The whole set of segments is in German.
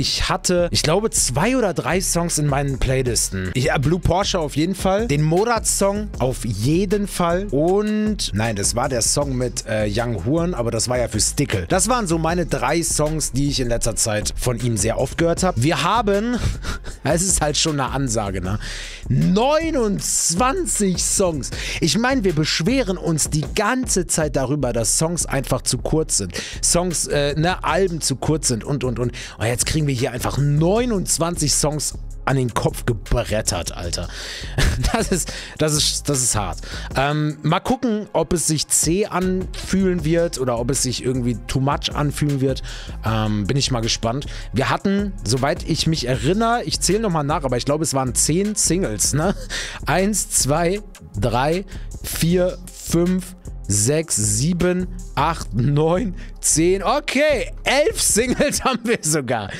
Ich hatte, ich glaube, 2 oder 3 Songs in meinen Playlisten. Blue Porsche auf jeden Fall. Den Morat-Song auf jeden Fall. Und, nein, das war der Song mit Young Hoon, aber das war ja für Stickle. Das waren so meine 3 Songs, die ich in letzter Zeit von ihm sehr oft gehört habe. Wir haben, es ist halt schon eine Ansage, ne? 29 Songs. Ich meine, wir beschweren uns die ganze Zeit darüber, dass Songs einfach zu kurz sind. Songs, Alben zu kurz sind und. Und jetzt kriegen wir hier einfach 29 Songs an den Kopf gebrettert, Alter. Das ist hart. Mal gucken, ob es sich zäh anfühlen wird oder ob es sich irgendwie too much anfühlen wird. Bin ich mal gespannt. Wir hatten, soweit ich mich erinnere, ich zähle nochmal nach, aber ich glaube, es waren 10 Singles, ne? 1, 2, 3, 4, 5, 6, 7, 8, 9, 10, okay, 11 Singles haben wir sogar.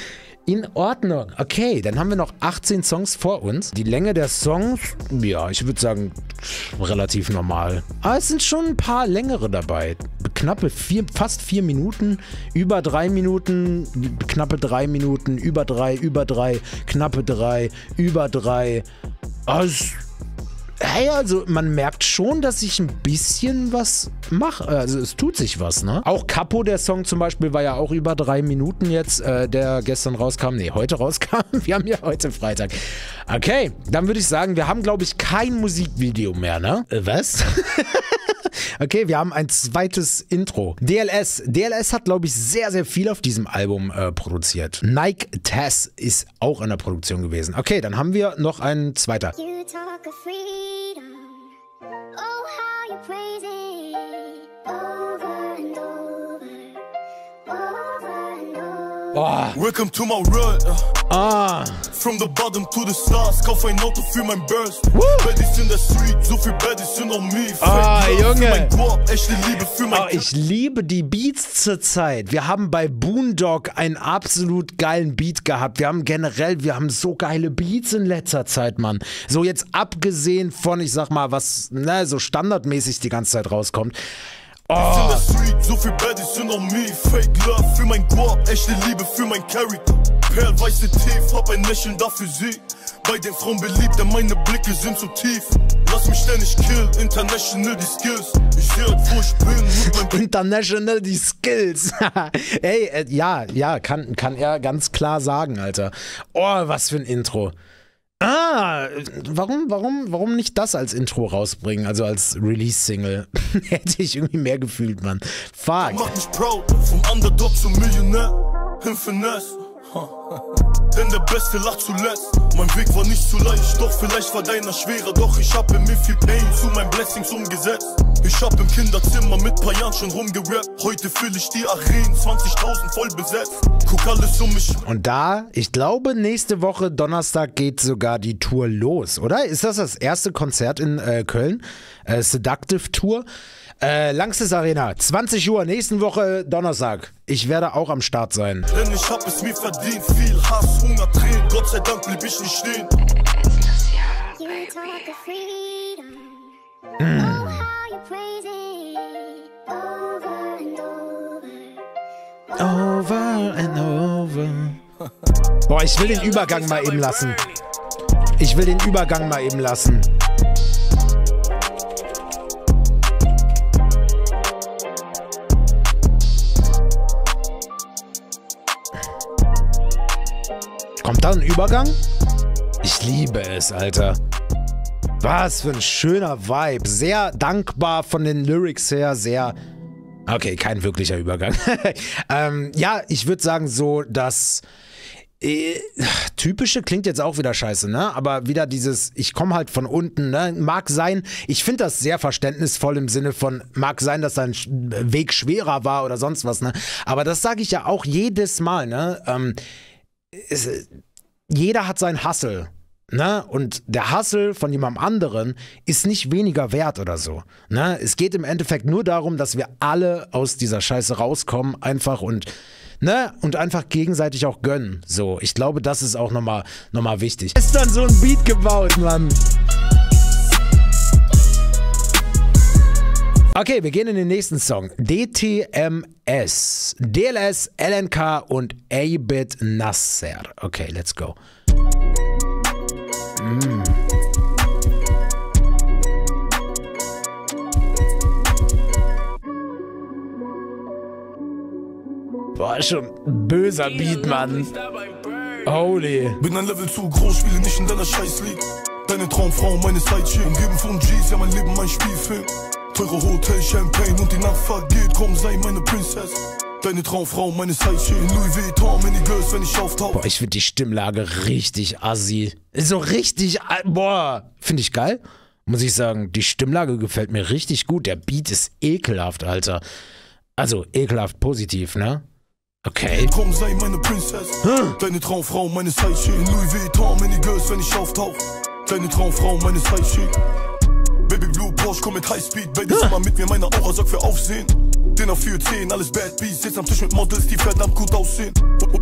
In Ordnung. Okay, dann haben wir noch 18 Songs vor uns. Die Länge der Songs, ja, ich würde sagen, relativ normal. Aber es sind schon ein paar längere dabei. Knappe fast 4 Minuten, über 3 Minuten, knappe 3 Minuten, über 3, knappe 3, über 3. Hey, also man merkt schon, dass ich ein bisschen was mache. Also es tut sich was, ne? Auch Capo, der Song zum Beispiel, war ja auch über 3 Minuten jetzt, der gestern rauskam. Nee, heute rauskam. Wir haben ja heute Freitag. Okay, dann würde ich sagen, wir haben, glaube ich, kein Musikvideo mehr, ne? Was? Okay, wir haben ein zweites Intro. DLS. DLS hat, glaube ich, sehr, sehr viel auf diesem Album produziert. Nike-Tess ist auch an der Produktion gewesen. Okay, dann haben wir noch einen zweiter. You talk of freedom. Oh, how you praise it. Over and over. Over and over. Welcome to my world. From the bottom to the stars, kauf ein Auto für mein Burst. Baddies in der Street, so viel Baddies sind on me. Junge. Ich liebe die Beats zurzeit. Wir haben bei Boondog einen absolut geilen Beat gehabt. Wir haben so geile Beats in letzter Zeit, Mann. So jetzt abgesehen von, ich sag mal, was so standardmäßig die ganze Zeit rauskommt. So viel Baddies sind on me. Fake Love für mein Guap, echte Liebe für mein Character. Perlweiße Tief, hab ein Lächeln dafür sie. Bei den Frauen beliebt, denn meine Blicke sind so tief. Lass mich ständig killen, international die Skills. Ich sehe halt, wo ich bin, mein international die Skills. Ey, ja, kann er ganz klar sagen, Alter. Oh, was für ein Intro. Warum nicht das als Intro rausbringen, also als Release-Single? Hätte ich irgendwie mehr gefühlt, Mann. Fuck. Mach mich proud, vom Underdog zum Millionär. Hin Finesse. Denn der Beste lacht zuletzt. Mein Weg war nicht so leicht, doch vielleicht war deiner schwerer. Doch ich hab in mir viel Pain zu meinen Blessings umgesetzt. Ich hab im Kinderzimmer mit paar Jahren schon rumgerappt. Heute fülle ich die Arenen, 20.000 voll besetzt. Guck alles um mich. Und da, ich glaube, nächste Woche Donnerstag geht sogar die Tour los, oder? Ist das das erste Konzert in Köln? Seductive Tour. Langstes Arena, 20 Uhr, nächsten Woche Donnerstag. Ich werde auch am Start sein. Denn ich hab es mir verdient, viel Hass, Hunger, Tränen. Gott sei Dank blieb ich nicht stehen. Das Jahr, Baby. Over and over. Boah, ich will den Übergang mal eben lassen. Ich will den Übergang mal eben lassen. Kommt da ein Übergang? Ich liebe es, Alter. Was für ein schöner Vibe. Sehr dankbar von den Lyrics her, sehr... Okay, kein wirklicher Übergang. Ja, ich würde sagen so, dass... Typische klingt jetzt auch wieder scheiße, ne? Aber wieder dieses, ich komme halt von unten, ne? Mag sein, ich finde das sehr verständnisvoll im Sinne von, mag sein, dass dein Weg schwerer war oder sonst was, ne? Aber das sage ich ja auch jedes Mal, ne? Jeder hat seinen Hustle. Ne? Und der Hustle von jemandem anderen ist nicht weniger wert oder so. Ne? Es geht im Endeffekt nur darum, dass wir alle aus dieser Scheiße rauskommen, einfach und einfach gegenseitig auch gönnen. So, ich glaube, das ist auch nochmal wichtig. Ist dann so ein Beat gebaut, Mann. Okay, wir gehen in den nächsten Song. DTMS, DLS, LNK und Abit Nasser. Okay, let's go. Boah, schon böser Beat, Mann. Holy. Bin ein Level zu groß, spiele nicht in deiner Scheiß-League. Deine Traumfrau, meine Sidechick. Umgeben von G's, ja mein Leben, mein Spielfilm. Teure Hotel, Champagne und die Nacht vergeht. Komm, sei meine Princess. Deine Traumfrau, meine Sidechick. Louis Vuitton, meine Girls, wenn ich auftauche. Boah, ich finde die Stimmlage richtig assi. Ist so richtig, boah. Finde ich geil. Muss ich sagen, die Stimmlage gefällt mir richtig gut. Der Beat ist ekelhaft, Alter. Also, ekelhaft positiv, ne? Okay. Komm, sei meine Princess. Deine Traumfrau, meine Sidechick. Louis Vuitton, meine Girls, wenn ich auftauche. Deine Traumfrau, meine Sidechick. Baby Blue Porsche, komm mit Highspeed. Baby, mal mit mir, meine Aura sorgt für Aufsehen. Dinner für 10, alles Bad Beats. Sitz am Tisch mit Models, die verdammt gut aussehen.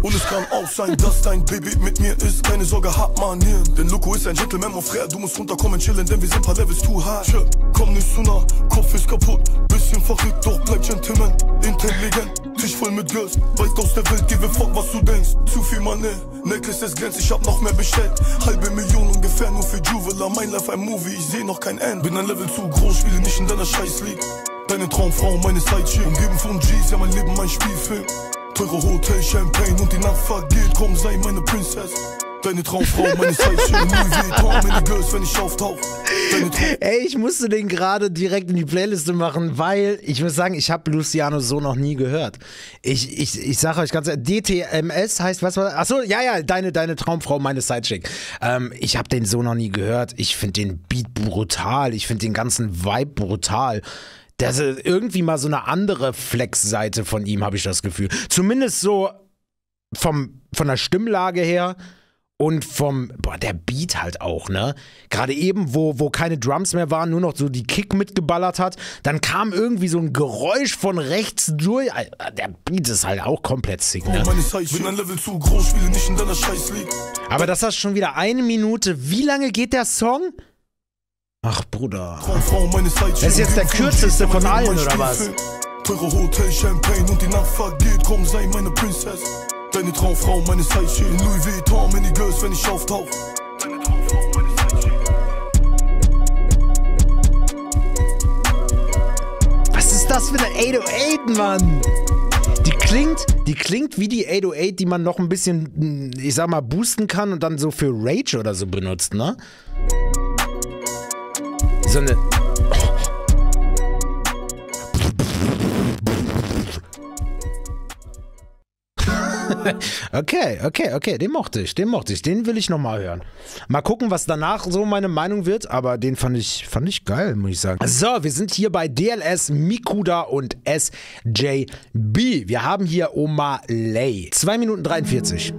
Und es kann auch sein, dass dein Baby mit mir ist. Keine Sorge, hab Manieren. Denn Loco ist ein Gentleman, mon frère. Du musst runterkommen, chillen, denn wir sind paar Levels too high. Komm nicht zu nah, Kopf ist kaputt. Bisschen verrückt, doch bleib Gentleman. Intelligent, Tisch voll mit Girls. Weit aus der Welt, gib mir fuck, was du denkst. Zu viel Money, Necklace, es glänzt. Ich hab noch mehr bestellt. Halbe Million ungefähr nur für Juwela. Mein Life, ein Movie, ich seh noch kein End. Bin ein Level zu groß, spiele nicht in deiner Scheiß-League. Deine Traumfrau, meine Sidechick. Umgeben von G's, ja mein Leben, mein Spielfilm. Teure Hotel, Champagne und die Nacht vergeht. Komm, sei meine Princess. Deine Traumfrau, meine Sidechick. Meine Girls, wenn ich auftauche. Ey, ich musste den gerade direkt in die Playliste machen, weil ich muss sagen, ich habe Luciano so noch nie gehört. Ich sage euch ganz ehrlich, DTMS heißt was? Achso, ja, deine Traumfrau, meine Sidechick. Ich habe den so noch nie gehört. Ich finde den Beat brutal. Ich finde den ganzen Vibe brutal. Das ist irgendwie mal so eine andere Flex-Seite von ihm, habe ich das Gefühl. Zumindest so von der Stimmlage her. Und boah, der Beat halt auch, ne? Gerade eben, wo keine Drums mehr waren, nur noch so die Kick mitgeballert hat, dann kam irgendwie so ein Geräusch von rechts durch. Der Beat ist halt auch komplett sick, ne? Aber das ist schon wieder 1 Minute. Wie lange geht der Song? Ach, Bruder. Das ist jetzt der kürzeste von allen, oder was? Teure Hotel, Champagne und die Nacht vergeht. Komm, sei meine Princess. Deine Traumfrau, meine Sidechick. Louis Vuitton, meine Girls, wenn ich auftauche. Deine Traumfrau, meine Sidechick. Was ist das für eine 808, Mann? Die klingt wie die 808, die man noch ein bisschen, ich sag mal, boosten kann und dann so für Rage oder so benutzt, ne? So eine... Okay, den mochte ich, den will ich nochmal hören. Mal gucken, was danach so meine Meinung wird, aber den fand ich geil, muss ich sagen. So, wir sind hier bei DLS, Mikuda und SJB. Wir haben hier Omah Lay. 2 Minuten 43.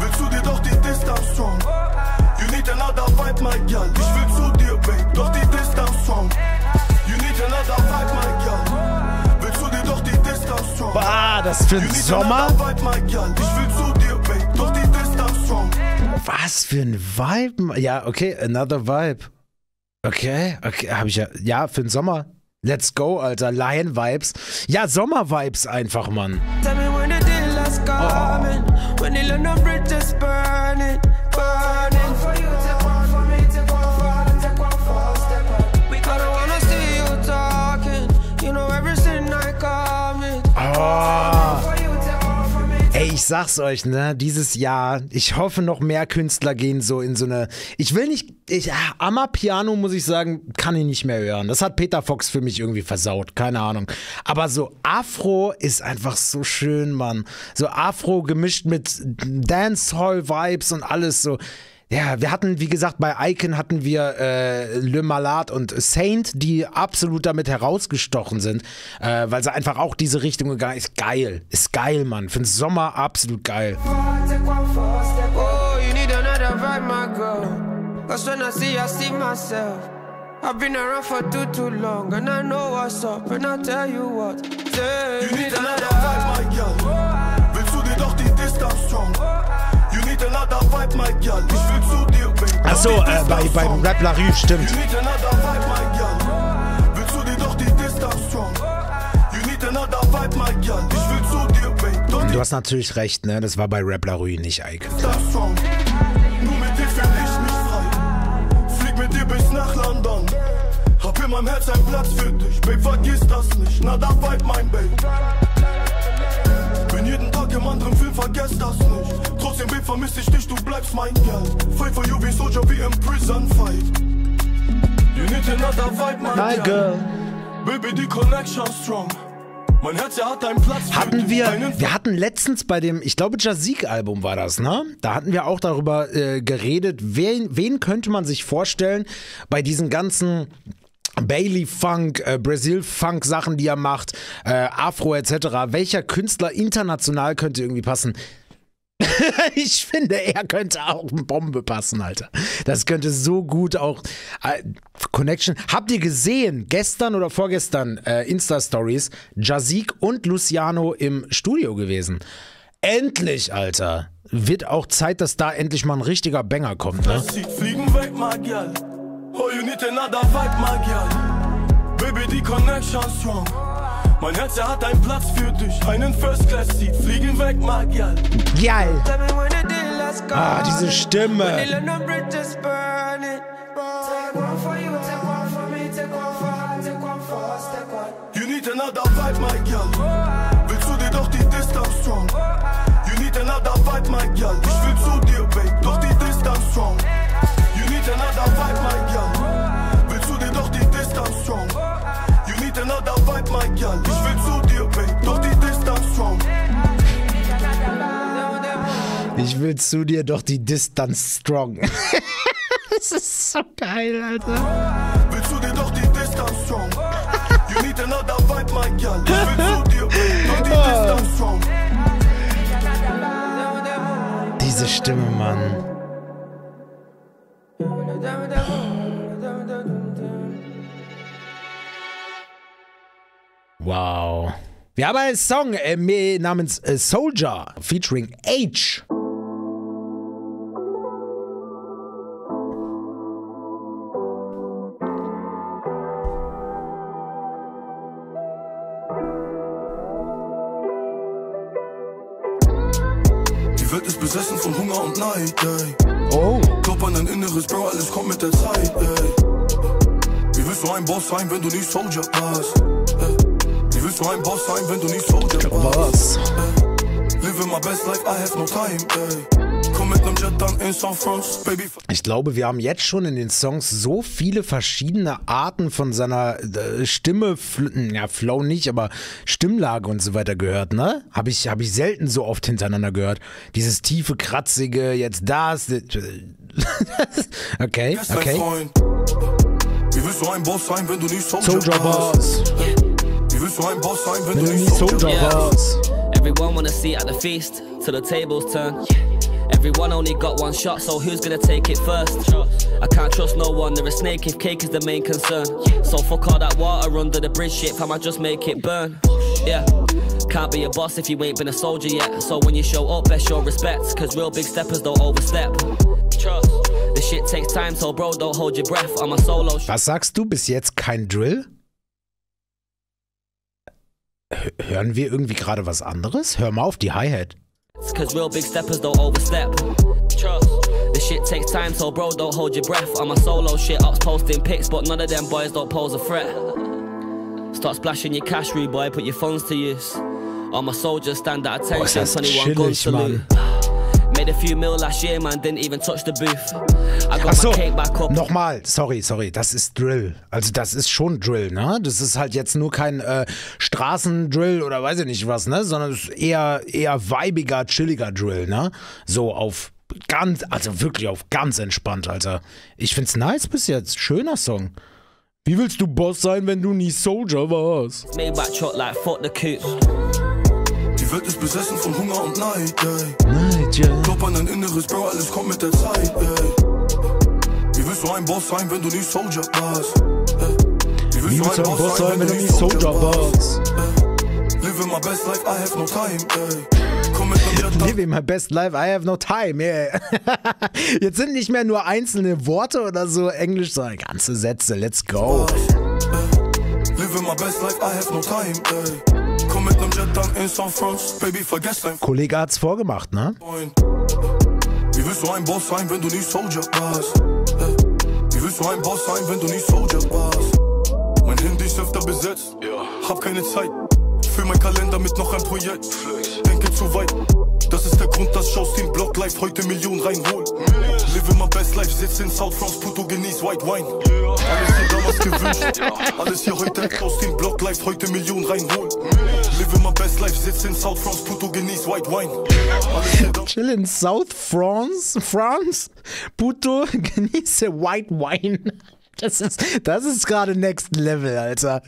Willst du dir doch die Distance strong? You need another vibe, my girl. Ich will zu dir, babe, doch die Distance strong. You need another vibe, my girl. Willst du dir doch die Distance strong? Ah, das für den Sommer? Ich will zu dir, babe, doch die Distance strong. Was für ein Vibe? Ja, okay, another vibe. Okay, habe ich ja. Ja, für den Sommer. Let's go, Alter. Lion-Vibes. Ja, Sommer-Vibes einfach, Mann. Ey, ich sag's euch, ne, dieses Jahr, ich hoffe noch mehr Künstler gehen so in so eine, Amapiano, muss ich sagen, kann ich nicht mehr hören. Das hat Peter Fox für mich irgendwie versaut, keine Ahnung. Aber so Afro ist einfach so schön, Mann. So Afro gemischt mit Dancehall-Vibes und alles so. Ja, wir hatten, wie gesagt, bei Icon hatten wir Le Malade und Saint, die absolut damit herausgestochen sind, weil sie einfach auch diese Richtung gegangen ist. Geil. Ist geil, Mann. Für den Sommer absolut geil. Oh, you need another vibe, my girl. 'Cause when I see myself. I've been around for too long and I know what's up and I tell you what. You need another vibe, my girl. Willst du dir doch die Distanz strong? You need another vibe, my girl. Ich will zu dir, baby. Achso, beim Rap La Rue, stimmt. You need another vibe, my girl. Willst du dir doch die Distanz strong? You need another vibe, my girl. Ich will zu dir, baby. Du hast natürlich recht, ne? Das war bei Rap La Rue, nicht Icon. Nur mit dir fühl ich mich frei. Flieg mit dir bis nach London. Hab in meinem Herz einen Platz für dich. Babe, vergiss das nicht. Na, da vibe mein Babe. Bin jeden Tag im anderen Film, vergesst das nicht. Trotzdem, Babe, vermiss ich dich, du bleibst mein Geld. Fight for you wie Soldier, wie im Prison Fight. You need another vibe, my girl. Baby, die Connection strong. Mein Herz, ja, hat einen Platz für hatten dich. Wir hatten letztens bei dem, ich glaube, Jazeek-Album war das, ne? Da hatten wir auch darüber geredet, wen könnte man sich vorstellen bei diesen ganzen Bailey Funk, Brasil Funk Sachen, die er macht, Afro etc. Welcher Künstler international könnte irgendwie passen? Ich finde, er könnte auch eine Bombe passen, Alter. Das könnte so gut auch... Connection. Habt ihr gesehen, gestern oder vorgestern, Insta-Stories, Jazeek und Luciano im Studio gewesen? Endlich, Alter. Wird auch Zeit, dass da endlich mal ein richtiger Banger kommt, ne? Fliegen weg, Magial. Oh, you need another vibe, my girl. Baby, die Connection strong. Mein Herz, ja, hat einen Platz für dich. Einen First-Class-Seat, fliegen weg, my girl. Geil. Ah, diese Stimme. You need another vibe, my girl. Willst du dir doch die Distanz strong? You need another vibe, my girl. Ich will zu dir, babe, doch die Distanz strong. You need another vibe, my girl. Willst du dir doch die Distanz strong? You need another vibe, my girl. Ich will zu dir, babe, doch die Distanz strong. Ich will zu dir, doch die Distanz strong. Das ist so geil, Alter. Willst du dir doch die Distanz strong? You need another vibe, my girl. Ich will zu dir, babe, doch die Distanz strong. Diese Stimme, Mann. Wow. Wir haben einen Song namens Soldier featuring H. Die Welt ist besessen von Hunger und Neid, ey. Oh. Glaub an dein inneres, Bro, alles kommt mit der Zeit, ey. Wie willst du ein Boss sein, wenn du nicht Soldier warst? Wie willst du ein Boss sein, wenn du nicht Soldier warst? Live my best life, I have no time, ey. Komm mit nem Jet dann in South France, baby. Ich glaube, wir haben jetzt schon in den Songs so viele verschiedene Arten von seiner Stimme, ja, Flow nicht, aber Stimmlage und so weiter gehört, ne? Hab ich selten so oft hintereinander gehört. Dieses tiefe, kratzige, jetzt das. Okay, okay. Wie willst du ein Boss sein, wenn du nicht Soldier warst? Wie willst du ein Boss sein, wenn du nicht Soldier warst? Everyone wanna see at the feast, till the tables turn. Everyone only got one shot, so who's gonna take it first? I can't trust no one, they're a snake if cake is the main concern. So fuck all that water under the bridge shit, fam, I just make it burn. Yeah, can't be a boss if you ain't been a soldier yet. So when you show up, best show respect, cause real big steppers don't overstep. Trust. This shit takes time, so bro, don't hold your breath on my solo. Was sagst du, bis jetzt kein Drill? Hören wir irgendwie gerade was anderes? Hör mal auf die Hi-Hat. Cause real big steppers don't overstep. Trust. This shit takes time, so bro, don't hold your breath on my solo shit. Ops posting pics, but none of them boys don't pose a threat. Start splashing your cash, rude boy, put your phones to use. On my soldiers stand at attention, 21 guns salute. Made a few mil last year, man, didn't even touch the booth. I got my cake back up. Nochmal, sorry, das ist Drill. Also das ist schon Drill, ne? Das ist halt jetzt nur kein Straßendrill oder weiß ich nicht was, ne? Sondern es ist eher weibiger, chilliger Drill, ne? So auf ganz, also wirklich auf ganz entspannt, Alter. Ich find's nice bis jetzt, schöner Song. Wie willst du Boss sein, wenn du nie Soldier warst? Die Welt ist besessen von Hunger und Neid, ey. Glaub an dein inneres, Bro, alles kommt mit der Zeit, ey. willst du ein Boss sein, wenn du nicht Soldier warst? Wie willst du ein Boss sein, wenn du nicht Soldier warst? Live my best life, I have no time, ey. Living my best life, I have no time. Yeah. Jetzt sind nicht mehr nur einzelne Worte oder so Englisch, sondern ganze Sätze. Let's go. Kollege hat's vorgemacht, ne? Wie willst du ein Boss sein, wenn du nicht Soldier warst? Wie willst du ein Boss sein, wenn du nicht Soldier warst? Mein Handy ist öfter besetzt, hab keine Zeit. Für mein Kalender mit noch ein Projekt. Denke zu weit. Das ist der Grund, dass Shows Team Block Life heute Millionen reinholen. Live my best life, sitz in South France, Pluto, genieß White Wine. Alles hier damals gewünscht. Alles hier heute, Shows Team Block Life heute Millionen reinholen. Live my best life, sitz in South France, Pluto, genieß White Wine. Chill in South France, Pluto, genieße White Wine. Das ist gerade Next Level, Alter.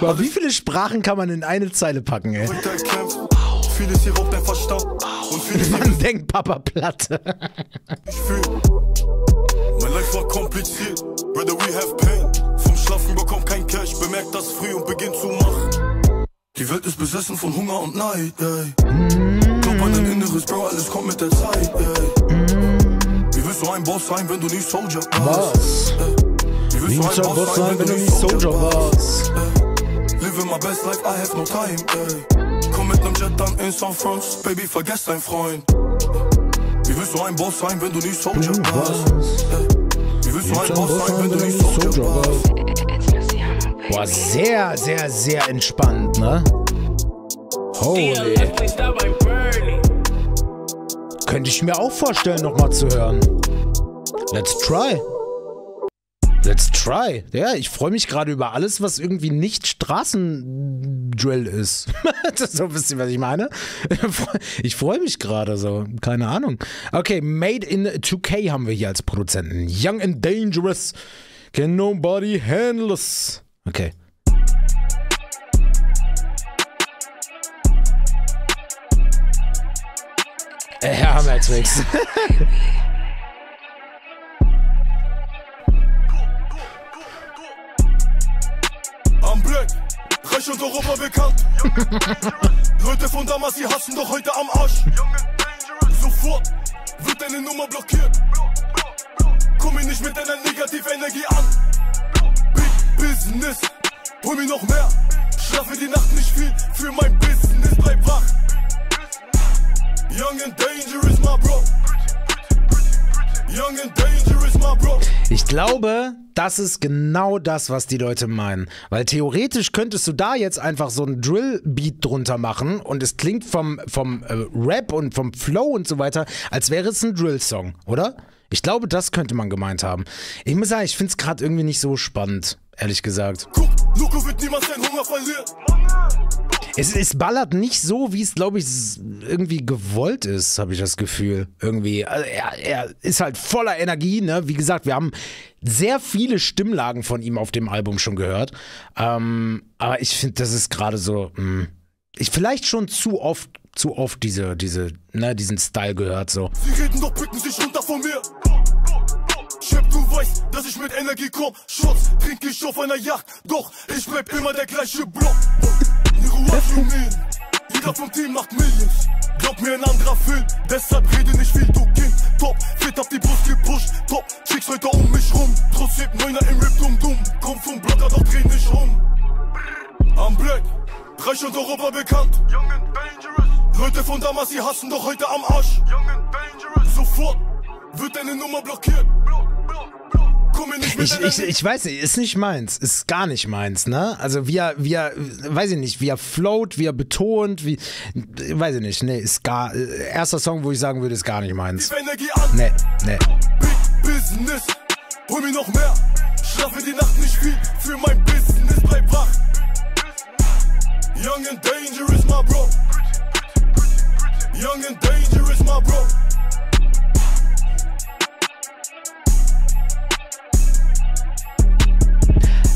Boah, wie viele Sprachen kann man in eine Zeile packen, ey? Man denkt, Papa Platte. Mein Life war kompliziert, brother, we have pain. Vom Schlafen bekommt kein Cash, bemerkt das früh und beginnt zu machen. Die Welt ist besessen von Hunger und Neid, ey. Mein inneres Bro, alles kommt mit der Zeit, ey. Wie willst du ein Boss sein, wenn du nicht Soldier warst? Wie willst du ein Boss sein, wenn du nicht Soldier warst? Live my best life, I have no time, ey. Komm mit nem Jet dann in San France, Baby, vergesst dein Freund. Wie willst du ein Boss sein, wenn du nicht Soldier warst? Wie willst du ein Boss sein, wenn du nicht Soldier warst? Boah, sehr, sehr, sehr entspannt, ne? Holy. Könnte ich mir auch vorstellen, nochmal zu hören. Let's try. Let's try. Ja, ich freue mich gerade über alles, was irgendwie nicht Straßendrill ist. So ein bisschen, was ich meine. Ich freue mich gerade so. Keine Ahnung. Okay, Made in 2K haben wir hier als Produzenten. Young and dangerous. Can nobody handle us. Okay. Ja, haben wir jetzt nichts. Am Black, Reich und Europa bekannt. Leute von damals, die hassen doch heute am Arsch. Sofort wird deine Nummer blockiert. Komm mir nicht mit deiner Negativenergie an. Big Business, hol mir noch mehr. Schlafe die Nacht nicht viel, für mein Business bleib wach. Young and dangerous, my bro. Young and dangerous, my bro. Ich glaube, das ist genau das, was die Leute meinen. Weil theoretisch könntest du da jetzt einfach so einen Drill-Beat drunter machen und es klingt vom Rap und vom Flow und so weiter, als wäre es ein Drill-Song, oder? Ich glaube, das könnte man gemeint haben. Ich muss sagen, ich finde es gerade irgendwie nicht so spannend, ehrlich gesagt. Guck, Luko wird niemals seinen Hunger verlieren. Es ballert nicht so, wie es, glaube ich, irgendwie gewollt ist, habe ich das Gefühl. Irgendwie. Also er ist halt voller Energie, ne? Wie gesagt, wir haben sehr viele Stimmlagen von ihm auf dem Album schon gehört. Aber ich finde, das ist gerade so. Vielleicht schon zu oft diesen Style gehört so. Sie reden doch, picken sich runter von mir. Chef, du weißt, dass ich mit Energie komm. Schwarz trinke ich auf einer Yacht. Doch, ich bleib immer der gleiche Block. Jeder vom Team macht Millions. Glaub mir ein anderer Film, deshalb rede nicht viel, du Kind. Top, fit auf die Brust gepusht. Top, schick's heute um mich rum. Trotzdem Neuner im Rip dumm. Komm vom Blocker, doch dreh nicht um. Am Black, Reich und Europa bekannt. Young and dangerous. Leute von damals, die hassen doch heute am Arsch. Young and dangerous. Sofort wird deine Nummer blockiert. Ich weiß nicht, ist nicht meins, ist gar nicht meins, ne? Also wie er, weiß ich nicht, wie er float, wie er betont, wie, weiß ich nicht, ne, ist gar, erster Song, wo ich sagen würde, ist gar nicht meins. Ne. Big Business, hol mir noch mehr, schlafe die Nacht nicht viel, für mein Business bleib wach. Young and dangerous, my bro. Young and dangerous, my bro.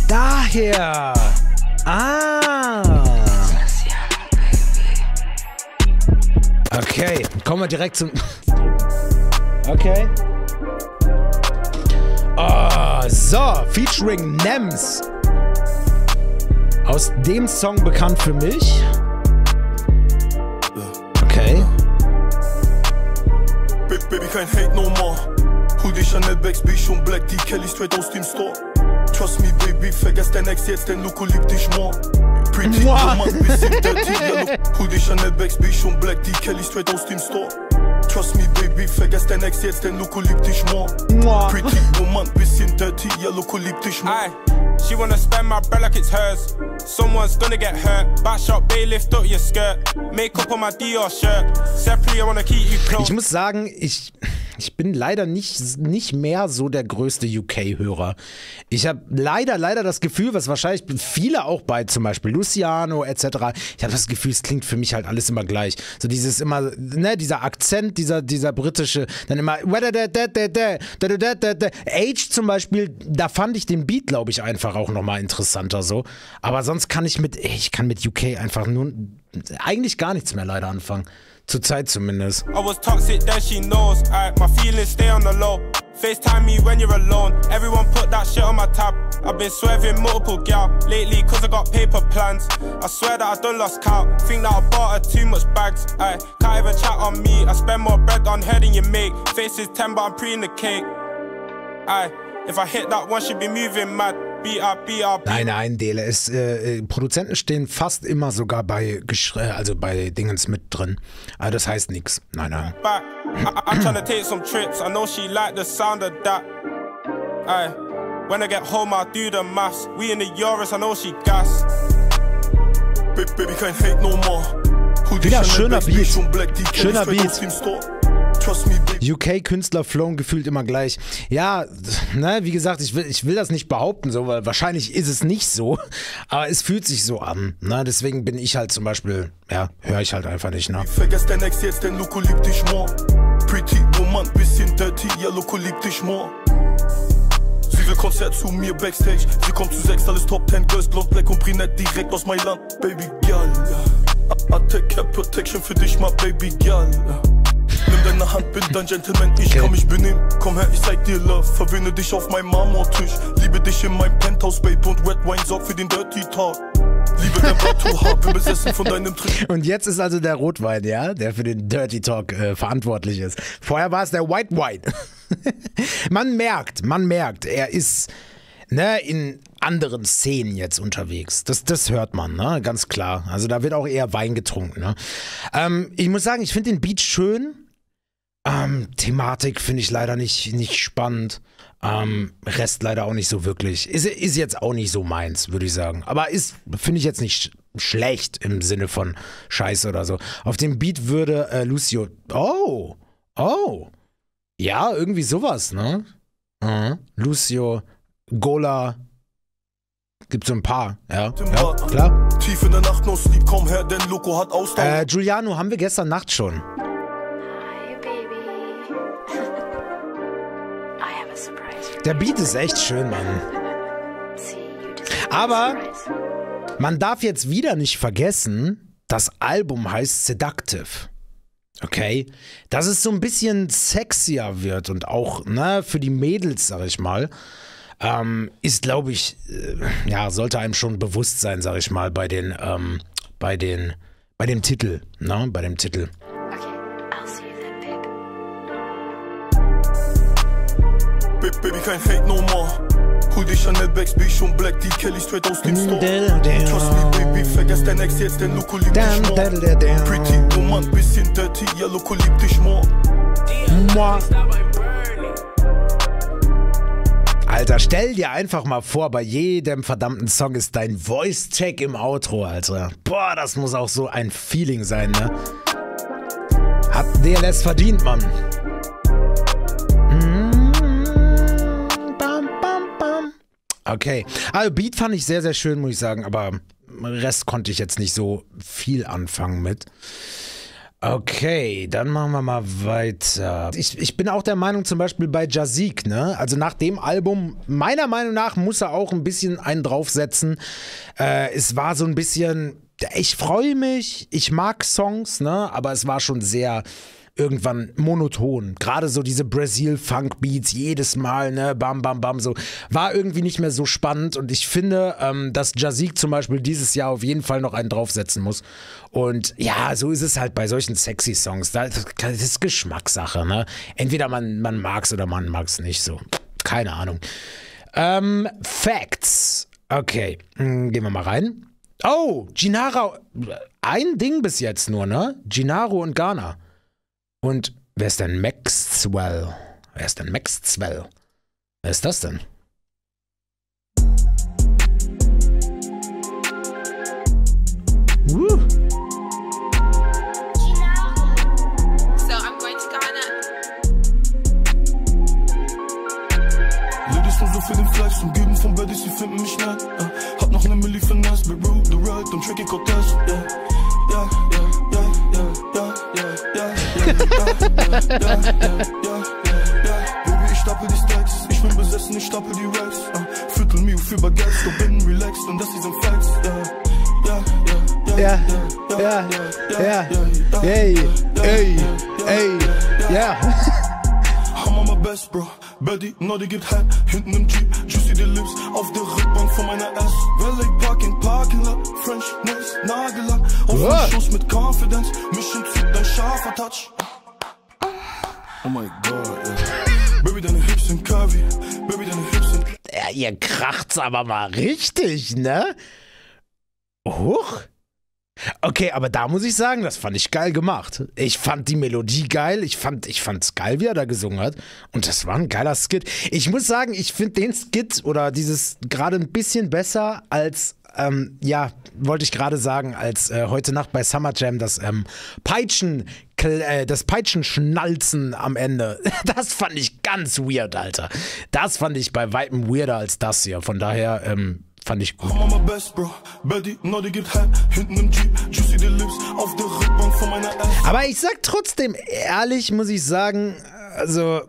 Daher. Ah. Okay, kommen wir direkt zum... Okay. Oh, so, featuring Nems. Aus dem Song bekannt für mich. Okay. Big Baby, kein Hate no more. Hol die Chanel Bags, Beach und Black, die Kelly straight aus dem Store. Trust me, Baby, vergesst dein Ex jetzt, denn Luko liebt dich more. Pretty, du machst bisschen dirty, yellow. Hol die Chanel Bags, Beach und Black, die Kelly straight aus dem Store. Trust me, Baby, vergesst dein Ex jetzt, denn Luko liebt dich more. Pretty, woman, bisschen dirty, ja, Luko liebt dich more. Aye, she wanna spend my bread like it's hers. Someone's gonna get hurt. Backshot, Bailey, lift up your skirt. Make-up on my Dior shirt. Separately, I wanna keep you close. Ich muss sagen, ich bin leider nicht mehr so der größte UK-Hörer. Ich habe leider das Gefühl, was wahrscheinlich viele auch bei zum Beispiel Luciano etc., ich habe das Gefühl, es klingt für mich halt alles immer gleich. So dieses immer, ne, dieser Akzent, dieser britische, dann immer H zum Beispiel, da fand ich den Beat, glaube ich, einfach auch nochmal interessanter so. Aber sonst kann ich kann mit UK einfach nur eigentlich gar nichts mehr leider anfangen. Zurzeit zumindest. I was toxic, then she knows. My feelings stay on the low. FaceTime me when you're alone. Everyone put that shit on my tab. I've been swerving multiple gal lately, cause I got paper plans. I swear that I done lost count. Think that I bought her too much bags. I can't even chat on me. I spend more bread on her than you make. Face is 10, but I'm pre in the cake. I if I hit that one, she'd be moving mad. Nein, DLS. Produzenten stehen fast immer sogar bei, also bei Dingens mit drin. Aber das heißt nichts. Nein. I'm trying to take some trips. I know she liked the sound of that. Aye. When I get home, I'll do the maths. We in the Euros, I know she gas. Baby, can't hate no more. Wieder schöner Beat. Schöner Beat. UK-Künstler flown gefühlt immer gleich. Ja, ne, wie gesagt, ich will das nicht behaupten, so, weil wahrscheinlich ist es nicht so, aber es fühlt sich so an. Ne? Deswegen bin ich halt zum Beispiel, ja, höre ich halt einfach nicht. Ne? Vergesst dein Ex jetzt, denn Luko liebt dich more. Pretty woman, bisschen dirty, ja, Luko liebt dich more. Sie will Konzert zu mir backstage, sie kommt zu 6, alles Top 10 Girls, Blond, Black und Brunette, direkt aus Mailand. Baby Girl, I take care protection für dich, my Baby Girl. Nimm deine Hand, bin dein Gentleman, ich kann mich benehmen. Komm her, ich zeig dir Love, verwöhne dich auf meinem Marmortisch. Liebe dich in meinem Penthouse, Babe, und Red Wine sorgt für den Dirty Talk. Liebe dein Bart, bin besessen von deinem Trick. Und jetzt ist also der Rotwein, ja, der für den Dirty Talk verantwortlich ist. Vorher war es der White Wine. Man merkt, er ist, ne, in anderen Szenen jetzt unterwegs. Das hört man, ne? Ganz klar. Also da wird auch eher Wein getrunken. Ne? Ich muss sagen, ich finde den Beat schön. Thematik finde ich leider nicht spannend. Rest leider auch nicht so wirklich. Ist jetzt auch nicht so meins, würde ich sagen. Aber finde ich jetzt nicht schlecht im Sinne von Scheiße oder so. Auf dem Beat würde Lucio... Oh. Ja, irgendwie sowas, ne? Lucio, Gola... Gibt so ein paar, ja klar. Tief in der Nacht, no sleep, komm her, denn Luko hat Ausdauer. Giuliano haben wir gestern Nacht schon. Der Beat ist echt schön, Mann. Aber man darf jetzt wieder nicht vergessen, das Album heißt Seductive. Okay? Dass es so ein bisschen sexier wird und auch, ne, für die Mädels, sag ich mal, ist, glaube ich, ja, sollte einem schon bewusst sein, sag ich mal, bei den, bei dem Titel, ne, bei dem Titel. Baby, kein Hate no more. Hol die Chanel Bags, Beach und Black, die Kelly straight aus dem Store. Trust me, Baby, vergess dein Ex jetzt, denn Luko liebt dich more. Pretty woman, bisschen dirty, ja, Luko liebt dich more. Alter, stell dir einfach mal vor, bei jedem verdammten Song ist dein Voice-Check im Outro, Alter. Boah, das muss auch so ein Feeling sein, ne? Hat DLS verdient, Mann. Okay, also Beat fand ich sehr, sehr schön, muss ich sagen, aber Rest konnte ich jetzt nicht so viel anfangen mit. Okay, dann machen wir mal weiter. Ich bin auch der Meinung, zum Beispiel bei Jazeek, ne? Also nach dem Album, meiner Meinung nach, muss er auch ein bisschen einen draufsetzen. Es war so ein bisschen, ich freue mich, ich mag Songs, ne, aber es war schon sehr irgendwann monoton. Gerade so diese Brasil Funk Beats jedes Mal, ne, bam, bam, bam, so. War irgendwie nicht mehr so spannend und ich finde, dass Jazeek zum Beispiel dieses Jahr auf jeden Fall noch einen draufsetzen muss. Und ja, so ist es halt bei solchen sexy Songs. Das ist Geschmackssache, ne. Entweder man mag's oder man mag's nicht, so. Keine Ahnung. Facts. Okay, gehen wir mal rein. Oh, Gennaro. Ein Ding bis jetzt nur, ne? Gennaro und Ghana. Und wer ist denn Maxwell? Wer ist denn Maxwell? Wer ist das denn? Woo. So, I'm going to Ghana. Ladies sind so für den Fleisch und geben von Baddies, sie finden mich nett. Hab noch 1 Milli für Nice, Blue, the Red und Tricky Cortez. Yeah, yeah, yeah, yeah, yeah, yeah, yeah, yeah. Ja, ja, ja, ja, ja. Baby, ich stapel die Stacks. Ich bin besessen, ich stapel die Raps. Viertel Mio für Baguettes, doch bin relaxed und das ist ein Facts. Ja, ja, ja, ja, ja, ja, ja. Ey, ey, ey, ja. I'm on my best, bro. Buddy, Noddy gibt Head. Hinten im Jeep, juicy die Lips. Auf der Rückbank von meiner S. Valley Parking, Parkingler, French Nails, Nagellack. Auf den Schuss mit Confidence. Mission zieht dein scharfer Touch. Oh my God, yeah. Baby, deine Hips sind curvy. Baby, deine Hips sind... Ja, ihr kracht's aber mal richtig, ne? Huch. Okay, aber da muss ich sagen, das fand ich geil gemacht. Ich fand die Melodie geil, ich fand's geil, wie er da gesungen hat. Und das war ein geiler Skit. Ich muss sagen, ich finde den Skit oder dieses gerade ein bisschen besser als... ja, wollte ich gerade sagen, als heute Nacht bei Summer Jam das Peitschenschnalzen am Ende. Das fand ich ganz weird, Alter. Das fand ich bei Weitem weirder als das hier. Von daher fand ich gut. Aber ich sag trotzdem, ehrlich muss ich sagen, also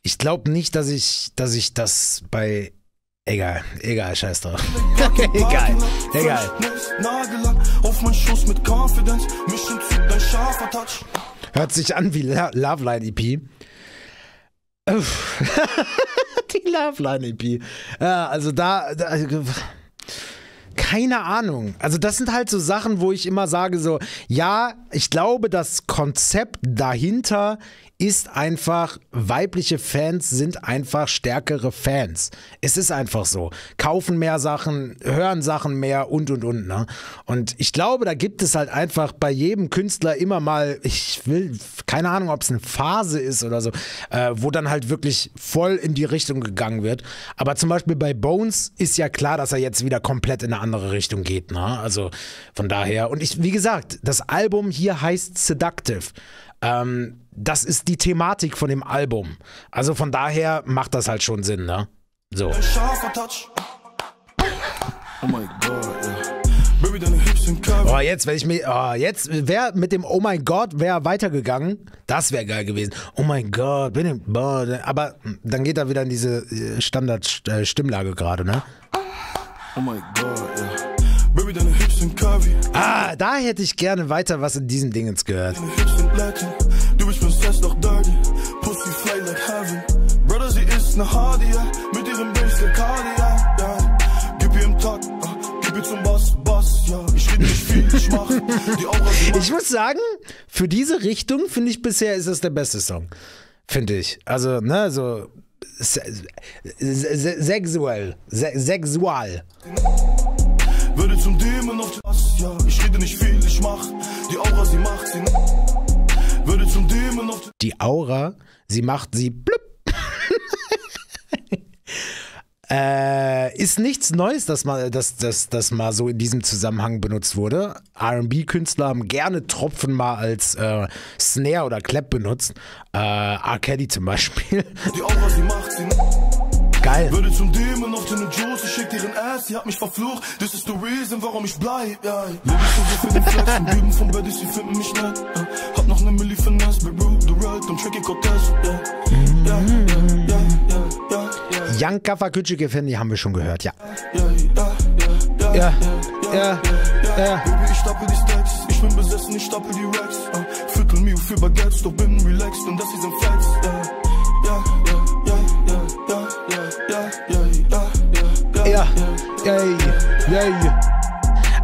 ich glaube nicht, dass ich das bei... Egal, egal, scheiß drauf. Egal, egal. Hört sich an wie Loveline-EP. Die Loveline-EP. Ja, also da... Keine Ahnung. Also das sind halt so Sachen, wo ich immer sage so, ja, ich glaube, das Konzept dahinter ist einfach, weibliche Fans sind einfach stärkere Fans. Es ist einfach so. Kaufen mehr Sachen, hören Sachen mehr und, ne? Und ich glaube, da gibt es halt einfach bei jedem Künstler immer mal, ich will, keine Ahnung, ob es eine Phase ist oder so, wo dann halt wirklich voll in die Richtung gegangen wird. Aber zum Beispiel bei Bones ist ja klar, dass er jetzt wieder komplett in eine andere Richtung geht, ne? Also von daher. Und wie gesagt, das Album hier heißt Seductive. Das ist die Thematik von dem Album. Also von daher macht das halt schon Sinn, ne? So. Oh, jetzt wäre ich mir. Oh, jetzt wäre mit dem Oh mein Gott wäre weitergegangen. Das wäre geil gewesen. Oh mein Gott, bin ich. Aber dann geht er wieder in diese Standard-Stimmlage gerade, ne? Oh my God, yeah. Baby, deine Hips sind curvy. Ah, da hätte ich gerne weiter was in diesem Dingens gehört. Deine Hips sind Latin, du bist Princess, doch dirty. Pussy fly like heaven. Brother, sie ist 'ne Hardy, yeah. Mit ihrem Bass der Cardia, yeah. Gib ihr im Takt, gib ihr zum Bass, ja. Yeah. Ich rede nicht viel, ich mach die Aura. Ich muss sagen, für diese Richtung, finde ich, bisher ist es der beste Song. Finde ich. Also, ne, so... Sexual. Würde zum Dämon auf die... Ja, ich rede nicht viel, ich mach die Aura, sie macht sie... Würde zum Dämon auf die Aura, sie macht sie... Blub. Ist nichts Neues, dass mal so in diesem Zusammenhang benutzt wurde. R&B-Künstler haben gerne Tropfen mal als Snare oder Clap benutzt. R. Kelly zum Beispiel. Die Aura, sie macht sie. Geil. Würde zum Dämon auf den Juice, ich schick ihren Ass, sie hat mich verflucht. Das ist the reason, warum ich bleib. Ja, für den Flex und Lügen von Baddies, sie finden mich nett. Hab noch 1 Milli für Nice, Blue, the Red und Tricky Cortez. Ja, ja, ja, ja, ja. Young Kafakütschige Fendi haben wir schon gehört, ja. Ja, ja, ja, ja, ja, Baby, ich stapel die Stacks, ich bin besessen, ich stapel die Racks. Viertel Mio für Baguettes, doch bin relaxed und das hier sind Facts.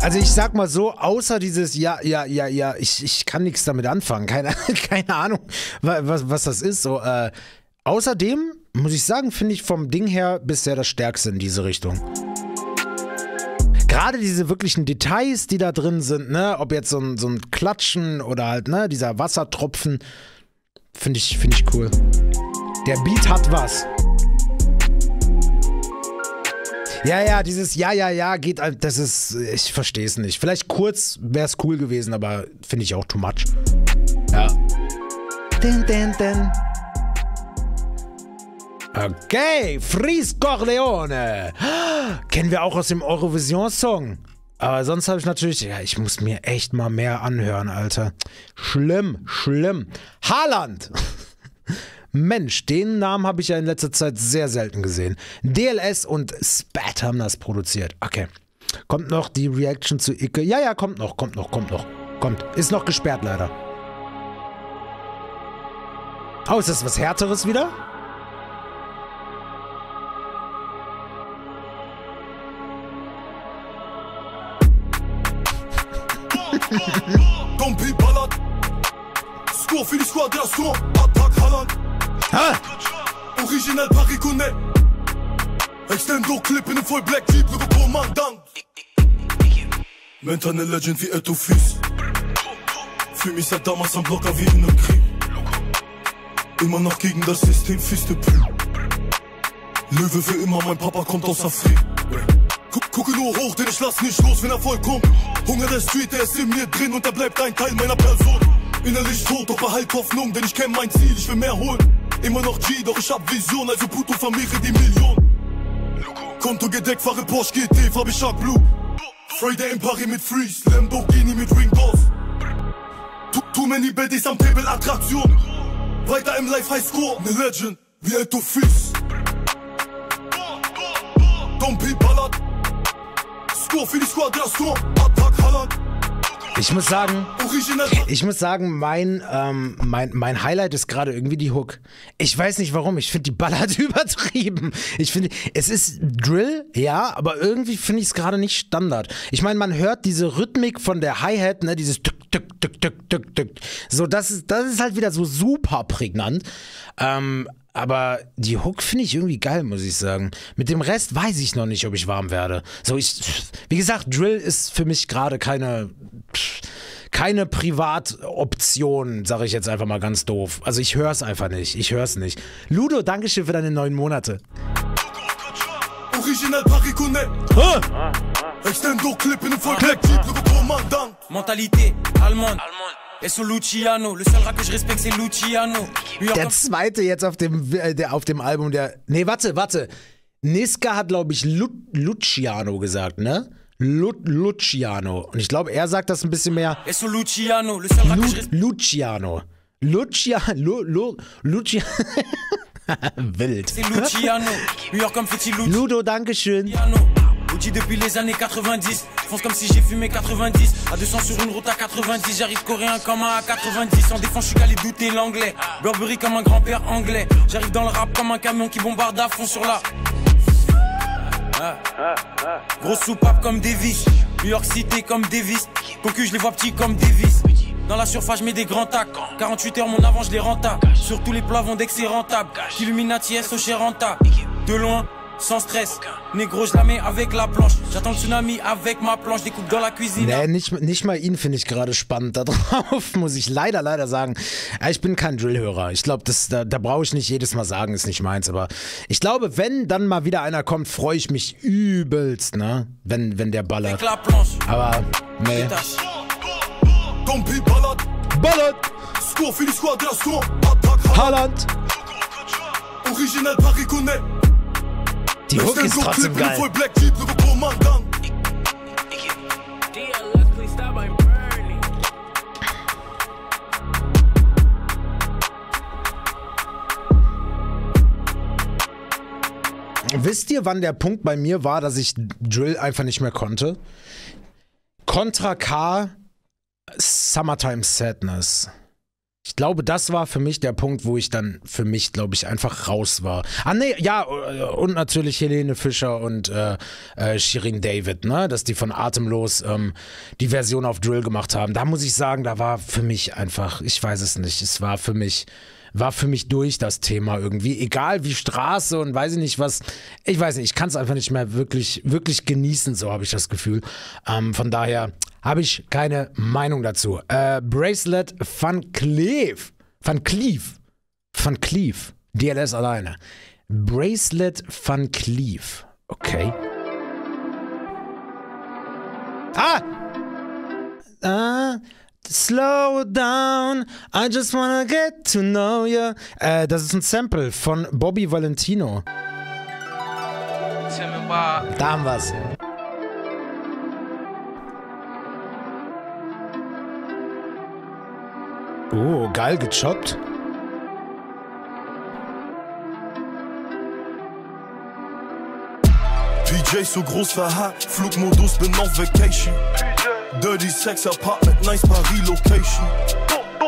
Also ich sag mal so, außer dieses ich kann nichts damit anfangen. Keine Ahnung, was das ist. So, außerdem muss ich sagen, finde ich vom Ding her bisher das Stärkste in diese Richtung. Gerade diese wirklichen Details, die da drin sind, ne, ob jetzt so ein Klatschen oder halt, ne, dieser Wassertropfen, finde ich cool. Der Beat hat was. Ja, dieses Ja, geht, das ist, ich verstehe es nicht. Vielleicht kurz wäre es cool gewesen, aber finde ich auch too much. Ja. Okay, Freeze Corleone. Kennen wir auch aus dem Eurovision-Song. Aber sonst habe ich natürlich... Ja, ich muss mir echt mal mehr anhören, Alter. Schlimm. Haaland. Mensch, den Namen habe ich ja in letzter Zeit sehr selten gesehen. DLS und Spat haben das produziert. Okay. Kommt noch die Reaction zu Icke? Ja, kommt noch. Kommt. Ist noch gesperrt, leider. Oh, ist das was Härteres wieder? Ha! Original Paris Connect. Extendo Clip in Full Black Jeep über Kommandant. Mentane Legend wie Etofis. Für mich seit damals am Blocker wie in einem Krieg. Immer noch gegen das System, Fiste Pü. Löwe für immer, mein Papa kommt aus Afrika. Gucke nur hoch, denn ich lass nicht los, wenn er vollkommt. Hunger der Street, der ist in mir drin und er bleibt ein Teil meiner Person. Innerlich tot, doch behalt Hoffnung, denn ich kenn mein Ziel, ich will mehr holen. Immer noch G, doch ich hab Vision, also Pluto vermehre die Million. Konto gedeckt, fahre Porsche GT, Fabi Shark Blue. Friday in Paris mit Freeze, Lamborghini mit Ringboss. Too many baddies am Table, Attraktion. Weiter im Life High Score, ne Legend, wie Alto Fies. Dompi Ballard. Score für die Squadration, Attack Haaland. Ich muss sagen, mein Highlight ist gerade irgendwie die Hook. Ich weiß nicht warum, ich finde die Ballad übertrieben. Ich finde, es ist Drill, ja, aber irgendwie finde ich es gerade nicht Standard. Ich meine, man hört diese Rhythmik von der Hi-Hat, ne, dieses Tück, Tück, Tück, Tück, Tück, Tück. So, das ist halt wieder so super prägnant. Aber die Hook finde ich irgendwie geil, muss ich sagen. Mit dem Rest weiß ich noch nicht, ob ich warm werde. So, wie gesagt, Drill ist für mich gerade keine Privatoption, sage ich jetzt einfach mal ganz doof. Also ich höre es einfach nicht, Ludo, dankeschön für deine 9 Monate. Original Paris Connect. Extendo Clip in Vollkleck. Mentalität, Almond. Luciano, der zweite jetzt auf dem Album, der... Nee, warte. Niska hat, glaube ich, Luciano gesagt, ne? Luciano. Und ich glaube, er sagt das ein bisschen mehr... Luciano. Wild. Ludo, dankeschön. Depuis les années 90, France comme si j'ai fumé 90. À 200 sur une route à 90, j'arrive coréen comme un à 90. En défense, je suis calé douter l'anglais. Burberry comme un grand-père anglais. J'arrive dans le rap comme un camion qui bombarde à fond sur la. Grosse soupape comme Davis. New York City comme Davis. Ton cul, je les vois petits comme Davis. Dans la surface, je mets des grands tacs. 48 heures, mon avant, je les renta. Sur tous les plats, Vendex est rentable. Illuminati, SOC renta. De loin. Sans Stress. Negro, je la mets avec la planche. J'attends le tsunami avec ma planche. Découpe dans la cuisine. Nee, nicht mal ihn finde ich gerade spannend da drauf, muss ich leider sagen. Ich bin kein Drillhörer. Ich glaube, da brauche ich nicht jedes Mal sagen, ist nicht meins. Aber ich glaube, wenn dann mal wieder einer kommt, freue ich mich übelst, ne? Wenn der ballert. Aber, nee. Ballert! Haaland! Original Paris Connect. Die Hook ist trotzdem geil. Wisst ihr, wann der Punkt bei mir war, dass ich Drill einfach nicht mehr konnte? Contra K, Summertime Sadness. Ich glaube, das war für mich der Punkt, wo ich dann für mich, glaube ich, einfach raus war. Ah, nee, ja, und natürlich Helene Fischer und Shirin David, ne? Dass die von Atemlos die Version auf Drill gemacht haben. Da muss ich sagen, da war für mich einfach, ich weiß es nicht, es war für mich durch das Thema irgendwie. Egal wie Straße und weiß ich nicht was. Ich weiß nicht, ich kann es einfach nicht mehr wirklich genießen, so habe ich das Gefühl. Von daher habe ich keine Meinung dazu. Bracelet Van Cleef. Van Cleef. Van Cleef. DLS alleine. Bracelet Van Cleef. Okay. Ah! Slow down, I just wanna get to know you. Das ist ein Sample von Bobby Valentino. Da haben wir's. Oh, geil gechoppt. PJ so groß verhakt, Flugmodus, bin auf Vacation. Dirty Sex Apartment, nice Paris Location.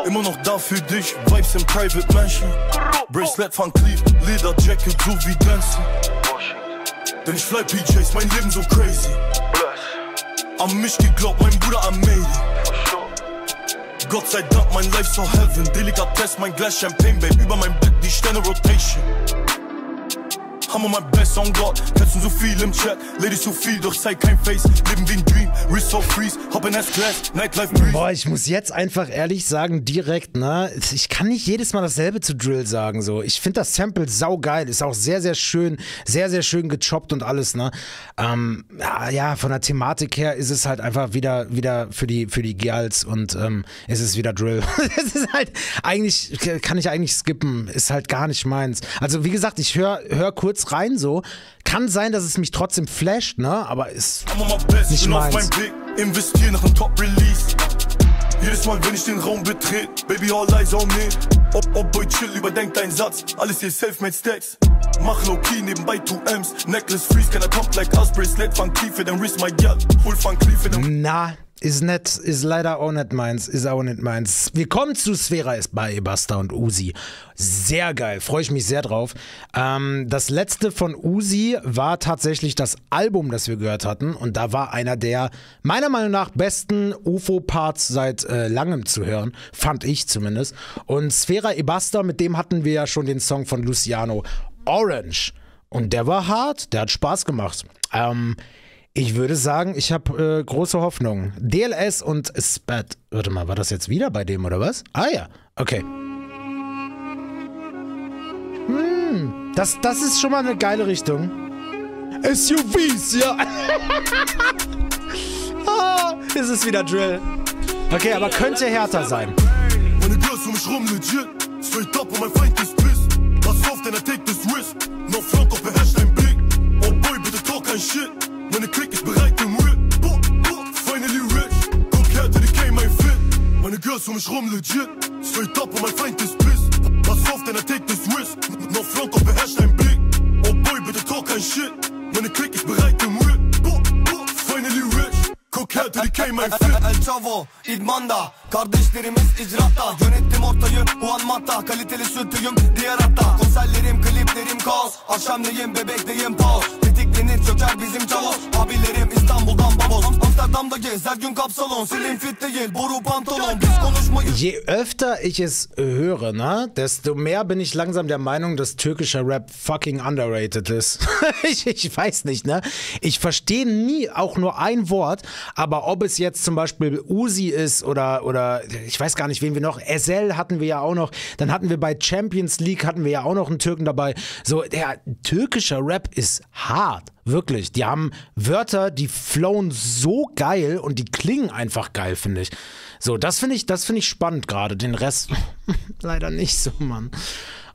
Immer noch da für dich, Vibes im Private Mansion. Bracelet Van Cleef, Lederjacket, so wie Dancing. Denn ich fly PJs, mein Leben so crazy. An mich geglaubt, mein Bruder am Made. Gott sei Dank, mein Life so heaven. Delikatess, mein Glas Champagne, Babe. Über mein Bett, die Sterne Rotation. Hammer, mein Best on God. Kätzen so viel im Chat. Ladies so viel, doch zeig kein Face. Leben wie ein Dream. Wrist so freeze. Hop in S-Class. Nightlife breeze. Boah, ich muss jetzt einfach ehrlich sagen, direkt, ne? Ich kann nicht jedes Mal dasselbe zu Drill sagen, so. Ich finde das Sample saugeil. Ist auch sehr, sehr schön. Sehr, sehr schön gechoppt und alles, ne? Ja, von der Thematik her ist es halt einfach wieder für die Girls und es ist wieder Drill. Es ist halt, eigentlich, kann ich eigentlich skippen. Ist halt gar nicht meins. Also, wie gesagt, ich hör kurz rein so. Kann sein, dass es mich trotzdem flasht, ne? Aber ist nicht meins. Investieren nach einem Top-Release. Jedes Mal, wenn ich den Raum betrete, Baby, all eyes on me. Ob Boy chill, überdenkt deinen Satz. Alles hier self-made Stacks. Mach low-key nebenbei 2 M's. Necklace freeze, keiner kommt like us. Bracelet Van Cleef, then risk my girl. Full Van Cleef, then... Na, ist nett. Ist leider auch nicht meins. Ist auch nicht meins. Wir kommen zu Sfera Ebbasta und Uzi. Sehr geil, freue ich mich sehr drauf. Das letzte von Uzi war tatsächlich das Album, das wir gehört hatten. Und da war einer der, meiner Meinung nach, besten UFO-Parts seit langem zu hören. Fand ich zumindest. Und Sfera Ebbasta, mit dem hatten wir ja schon den Song von Luciano, Orange. Und der war hart, der hat Spaß gemacht. Ich würde sagen, ich habe große Hoffnung. DLS und Spat. Warte mal, war das jetzt wieder bei dem, oder was? Ah ja, okay. Das ist schon mal eine geile Richtung. SUVs, ja. Ah, es ist wieder Drill. Okay, aber könnte härter sein. Meine Girls um mich rum legit. Straight up und mein Feind ist pissed. Pass auf, denn take this risk. No front, doch beherrscht dein Blick. Oh boy, bitte talk kein Shit. Meine Clique ist bereit im Whip. Finally rich. Guck her, DK, mein Fit. Meine Girls um mich rum legit. Straight up und mein Feind ist pissed. Pass auf, denn take this risk. No front, doch beherrscht dein Blick. Oh boy, bitte talk kein Shit. Meine Clique ist bereit im Whip. Finally rich. Guck her, DK, mein Fit. El Chavo, İdman'da. Kardeşlerimiz icratta. Yönettim ortayı Uanmat'ta. Kaliteli sütüyüm diğer hatta. Konserlerim, kliplerim kaos. Akşamleyin bebekteyim pause. Tetiklenir çöker bizim çavoz. Abilerim İstanbul'dan baboz. Amsterdam'da gez her gün kapsalon. Slim fit değil boru pantolon. Biz konuşmayız. Je öfter ich es höre, ne, desto mehr bin ich langsam der Meinung, dass türkischer Rap fucking underrated ist. Ich weiß nicht, ne? Ich verstehe nie auch nur ein Wort, aber ob es jetzt zum Beispiel Uzi ist oder ich weiß gar nicht, wen wir noch, SL hatten wir ja auch noch, dann hatten wir bei Champions League, hatten wir ja auch noch einen Türken dabei, so, der türkische Rap ist hart, wirklich, die haben Wörter, die flowen so geil und die klingen einfach geil, finde ich, so, das finde ich spannend gerade, den Rest leider nicht so, Mann,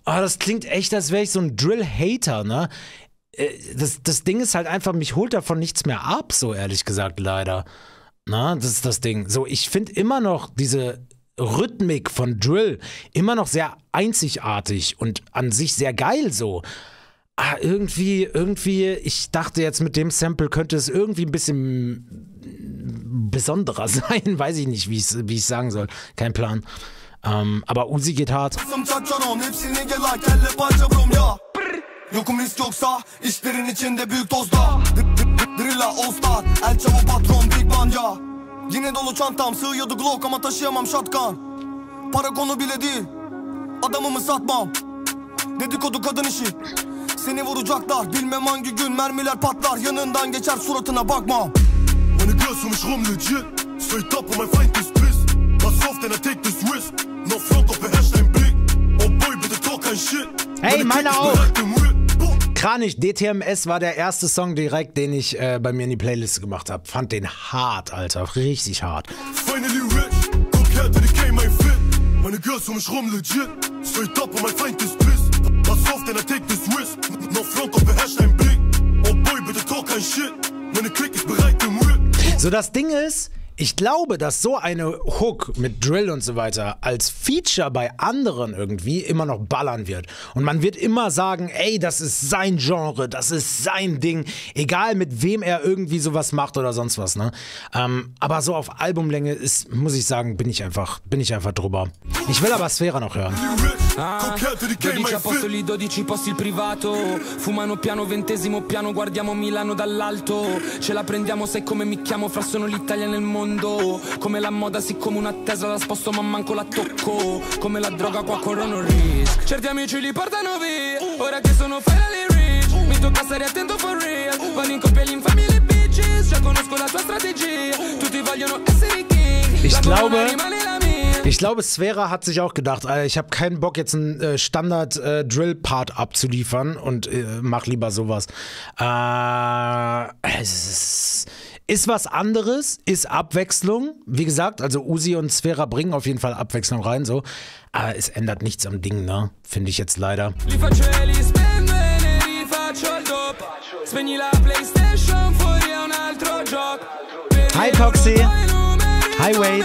aber das klingt echt, als wäre ich so ein Drill-Hater, ne, das Ding ist halt einfach, mich holt davon nichts mehr ab, so ehrlich gesagt, leider. Na, das ist das Ding. So, ich finde immer noch diese Rhythmik von Drill immer noch sehr einzigartig und an sich sehr geil so. Ah, irgendwie, ich dachte jetzt mit dem Sample könnte es irgendwie ein bisschen besonderer sein. Weiß ich nicht, wie ich sagen soll. Kein Plan. Aber Uzi geht hart. Seni vuracaklar, bilmem hangi gün mermiler patlar, yanından geçer suratına bakmam. Meine Girls um mich rum legit, straight up und mein Feind ist piss. Pass auf, denn take this risk, no front, doch beherrscht den Blick. Oh boy, bitte talk kein shit. Hey, meine auch! Kranich, DTMS war der erste Song direkt, den ich bei mir in die Playlist gemacht habe. Fand den hart, Alter, richtig hart. Finally rich, guck her, denn ich came mein fit. Meine Girls um mich rum legit, straight up und mein Feind ist piss. Pass auf, denn take this risk. No front, doch beherrscht ein Blick. Oh boy, bitte talk kein shit. Meine Clique ist bereit im Whip. So, das Ding ist, ich glaube, dass so eine Hook mit Drill und so weiter als Feature bei anderen irgendwie immer noch ballern wird. Und man wird immer sagen, ey, das ist sein Genre, das ist sein Ding. Egal, mit wem er irgendwie sowas macht oder sonst was, ne? Aber so auf Albumlänge ist, muss ich sagen, bin ich einfach drüber. Ich will aber Sfera noch hören. Ah, 12 apostoli, 12 posti il privato. Fumano piano, 20° piano, guardiamo Milano dall'alto. Ce la prendiamo, sai come mi chiamo, fra sono l'Italia nel mondo. Come la moda, siccome una Tesla la sposto ma manco la tocco. Come la droga qua corrono risk. Certi amici li portano via, ora che sono finally rich. Mi tocca stare attento for real, vanno in coppia gli infami le bitches. Già conosco la tua strategia, tutti vogliono essere king. La corona rimane la mia. Ich glaube, Sfera hat sich auch gedacht, Alter, ich habe keinen Bock, jetzt einen Standard-Drill-Part abzuliefern und mach lieber sowas. Es ist was anderes, ist Abwechslung. Wie gesagt, also Uzi und Sfera bringen auf jeden Fall Abwechslung rein, so. Aber es ändert nichts am Ding, ne? Finde ich jetzt leider. Hi, Coxy. Hi, Wade.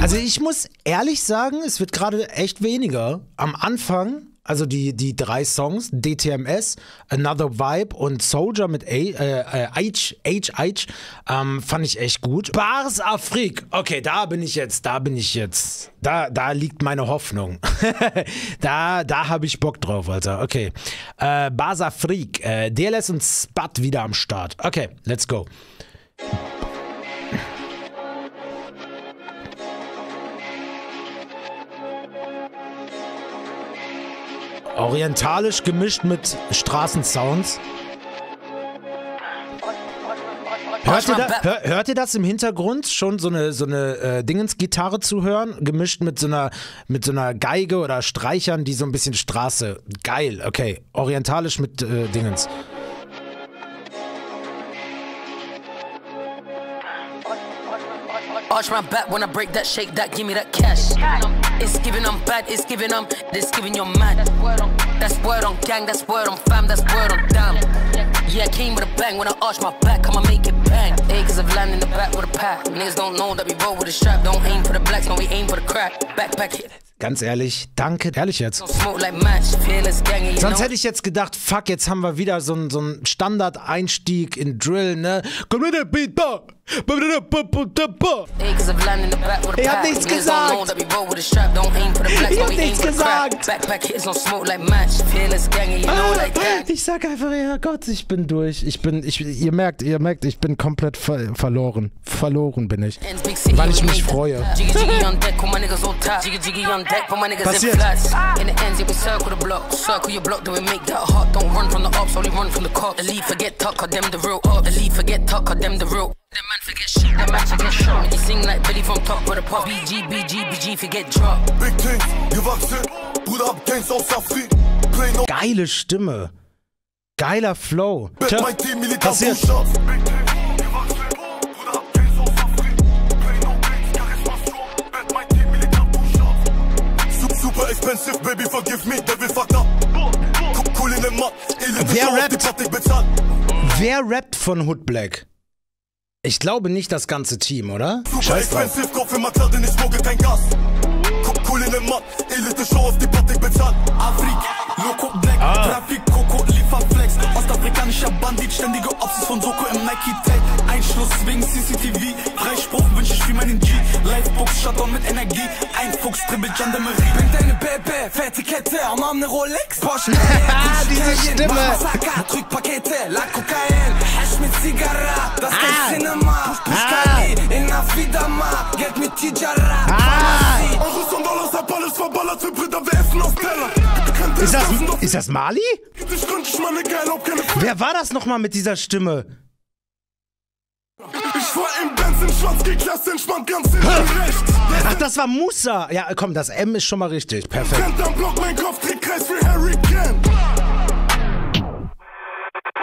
Also ich muss ehrlich sagen, es wird gerade echt weniger. Am Anfang, also die drei Songs, DTMS, Another Vibe und Soldier mit H, fand ich echt gut. Bars Afrik, okay, da bin ich jetzt. Da liegt meine Hoffnung. da habe ich Bock drauf, Alter. Okay, Bars Afrik, DLS und Spat wieder am Start. Okay, let's go. Orientalisch gemischt mit Straßensounds. Hört ihr das im Hintergrund? Schon so eine Dingensgitarre zu hören? Gemischt mit so einer Geige oder Streichern, die so ein bisschen Straße. Geil, okay. Orientalisch mit Dingens. Arch my back when I break that, shake that, give me that cash. It's giving them bad, it's giving them, it's giving your man. That's word on gang, that's word on fam, that's word on damn. Yeah, came with a bang when I arch my back, I'ma make it bang. Acres of land in the back with a pack. Niggas don't know that we roll with a strap. Don't aim for the blacks, no we aim for the crack. Backpack hit it. Ganz ehrlich, danke, ehrlich jetzt. Sonst hätte ich jetzt gedacht, fuck, jetzt haben wir wieder so einen Standard-Einstieg in Drill, ne? Ich hab nichts gesagt! Ich hab nichts gesagt! Ich sag einfach, ja Gott, ich bin durch. Ihr merkt, ich bin komplett verloren. Verloren bin ich. Weil ich mich freue. Passiert. Geile Stimme. Geiler Flow. Passiert. Baby, forgive me, Devil fucked up. Cool in dem Mud. Wer rappt von Hood Black? Ich glaube nicht das ganze Team, oder? Scheiß drauf. Afrikanischer Bandit, ständige Opsis von Soko im Nike-Test. Einschluss wegen CCTV, Freispruch wünsche ich wie meinen G. Livebox, Shutdown mit Energie, ein Fuchs, Dribbel, Gendarmerie. Bring deine Bebe, fette Kette, am Arm ne Rolex, Porsche. Diese Stimme. Mach Massaker, drück Pakete, La Kokain, Hash mit Zigarra, das ist kein Cinema. Pushkali, in a Fidama, Geld mit Tijara. Euros und Dollars, hab alles verballert, wir Brüder, wir essen aus Teller. Ist das Mali? Wer war das nochmal mit dieser Stimme? Ach, das war Musa. Ja, komm, das M ist schon mal richtig. Perfekt.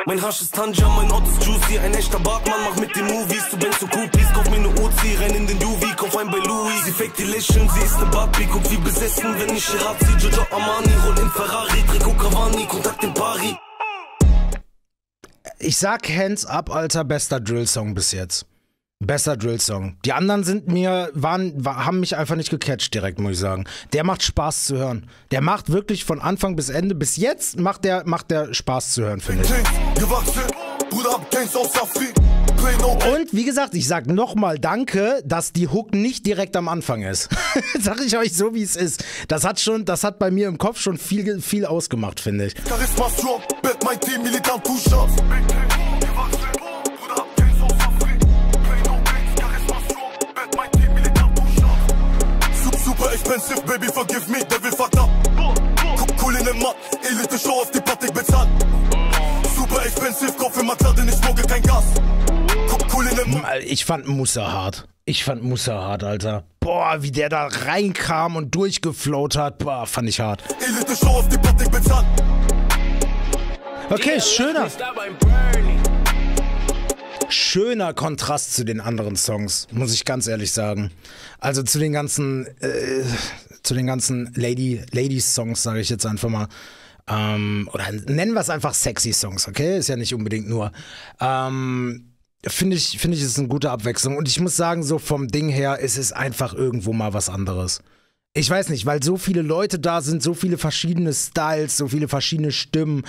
Mein Hasch ist Tanja, mein Ott ist Juicy, ein echter Bartmann, mach mit den Movies, du bist so Kupis, kauf mir ne Uzi, renn in den Juvi, kauf ein bei Louis, sie fake die Lächeln, sie ist ne Barbie, guck wie besessen, wenn ich hier hab, sie Giorgio Armani, roll in Ferrari, Trikot Cavani, Kontakt in Paris. Ich sag Hands Up, Alter, bester Drill-Song bis jetzt. Bester Drill-Song. Die anderen sind haben mich einfach nicht gecatcht direkt, muss ich sagen. Der macht Spaß zu hören. Der macht wirklich von Anfang bis Ende, bis jetzt macht der Spaß zu hören, finde ich. Und wie gesagt, ich sag nochmal Danke, dass die Hook nicht direkt am Anfang ist. Sag ich euch so, wie es ist. Das hat bei mir im Kopf schon viel ausgemacht, finde ich. Expensive baby, forgive me, der will fucked up. Cool in dem Matt, elite Show auf die Platte, ich bezahl. Super expensive, kauf immer klar, denn ich smoke kein Gas. Cool in dem Matt. Ich fand Musa hart. Alter. Boah, wie der da reinkam und durchgeflowt hat, boah, fand ich hart. Elite Show auf die Platte, ich bezahl. Okay, schöner Kontrast zu den anderen Songs, muss ich ganz ehrlich sagen. Also zu den ganzen Ladies-Songs, sage ich jetzt einfach mal. Oder nennen wir es einfach Sexy-Songs, okay? Ist ja nicht unbedingt nur. Finde ich, ist eine gute Abwechslung. Und ich muss sagen, so vom Ding her, es ist einfach irgendwo mal was anderes. Ich weiß nicht, weil so viele Leute da sind, so viele verschiedene Styles, so viele verschiedene Stimmen.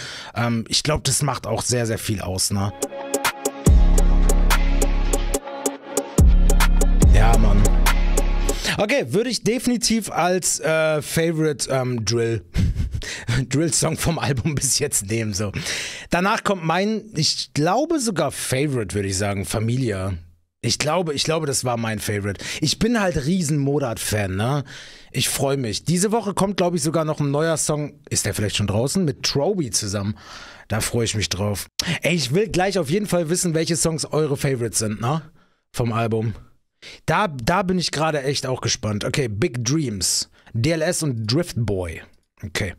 Ich glaube, das macht auch sehr, sehr viel aus, ne? Ja, Mann. Okay, würde ich definitiv als Favorite Drill-Song vom Album bis jetzt nehmen. So. Danach kommt mein, ich glaube sogar Favorite, würde ich sagen, Familia. Ich glaube, das war mein Favorite. Ich bin halt riesen Modat-Fan, ne? Ich freue mich. Diese Woche kommt, glaube ich, sogar noch ein neuer Song. Ist der vielleicht schon draußen? Mit Troby zusammen. Da freue ich mich drauf. Ey, ich will gleich auf jeden Fall wissen, welche Songs eure Favorites sind, ne? Vom Album. Da bin ich gerade echt auch gespannt. Okay, Big Dreams, DLS und Drift Boy. Okay.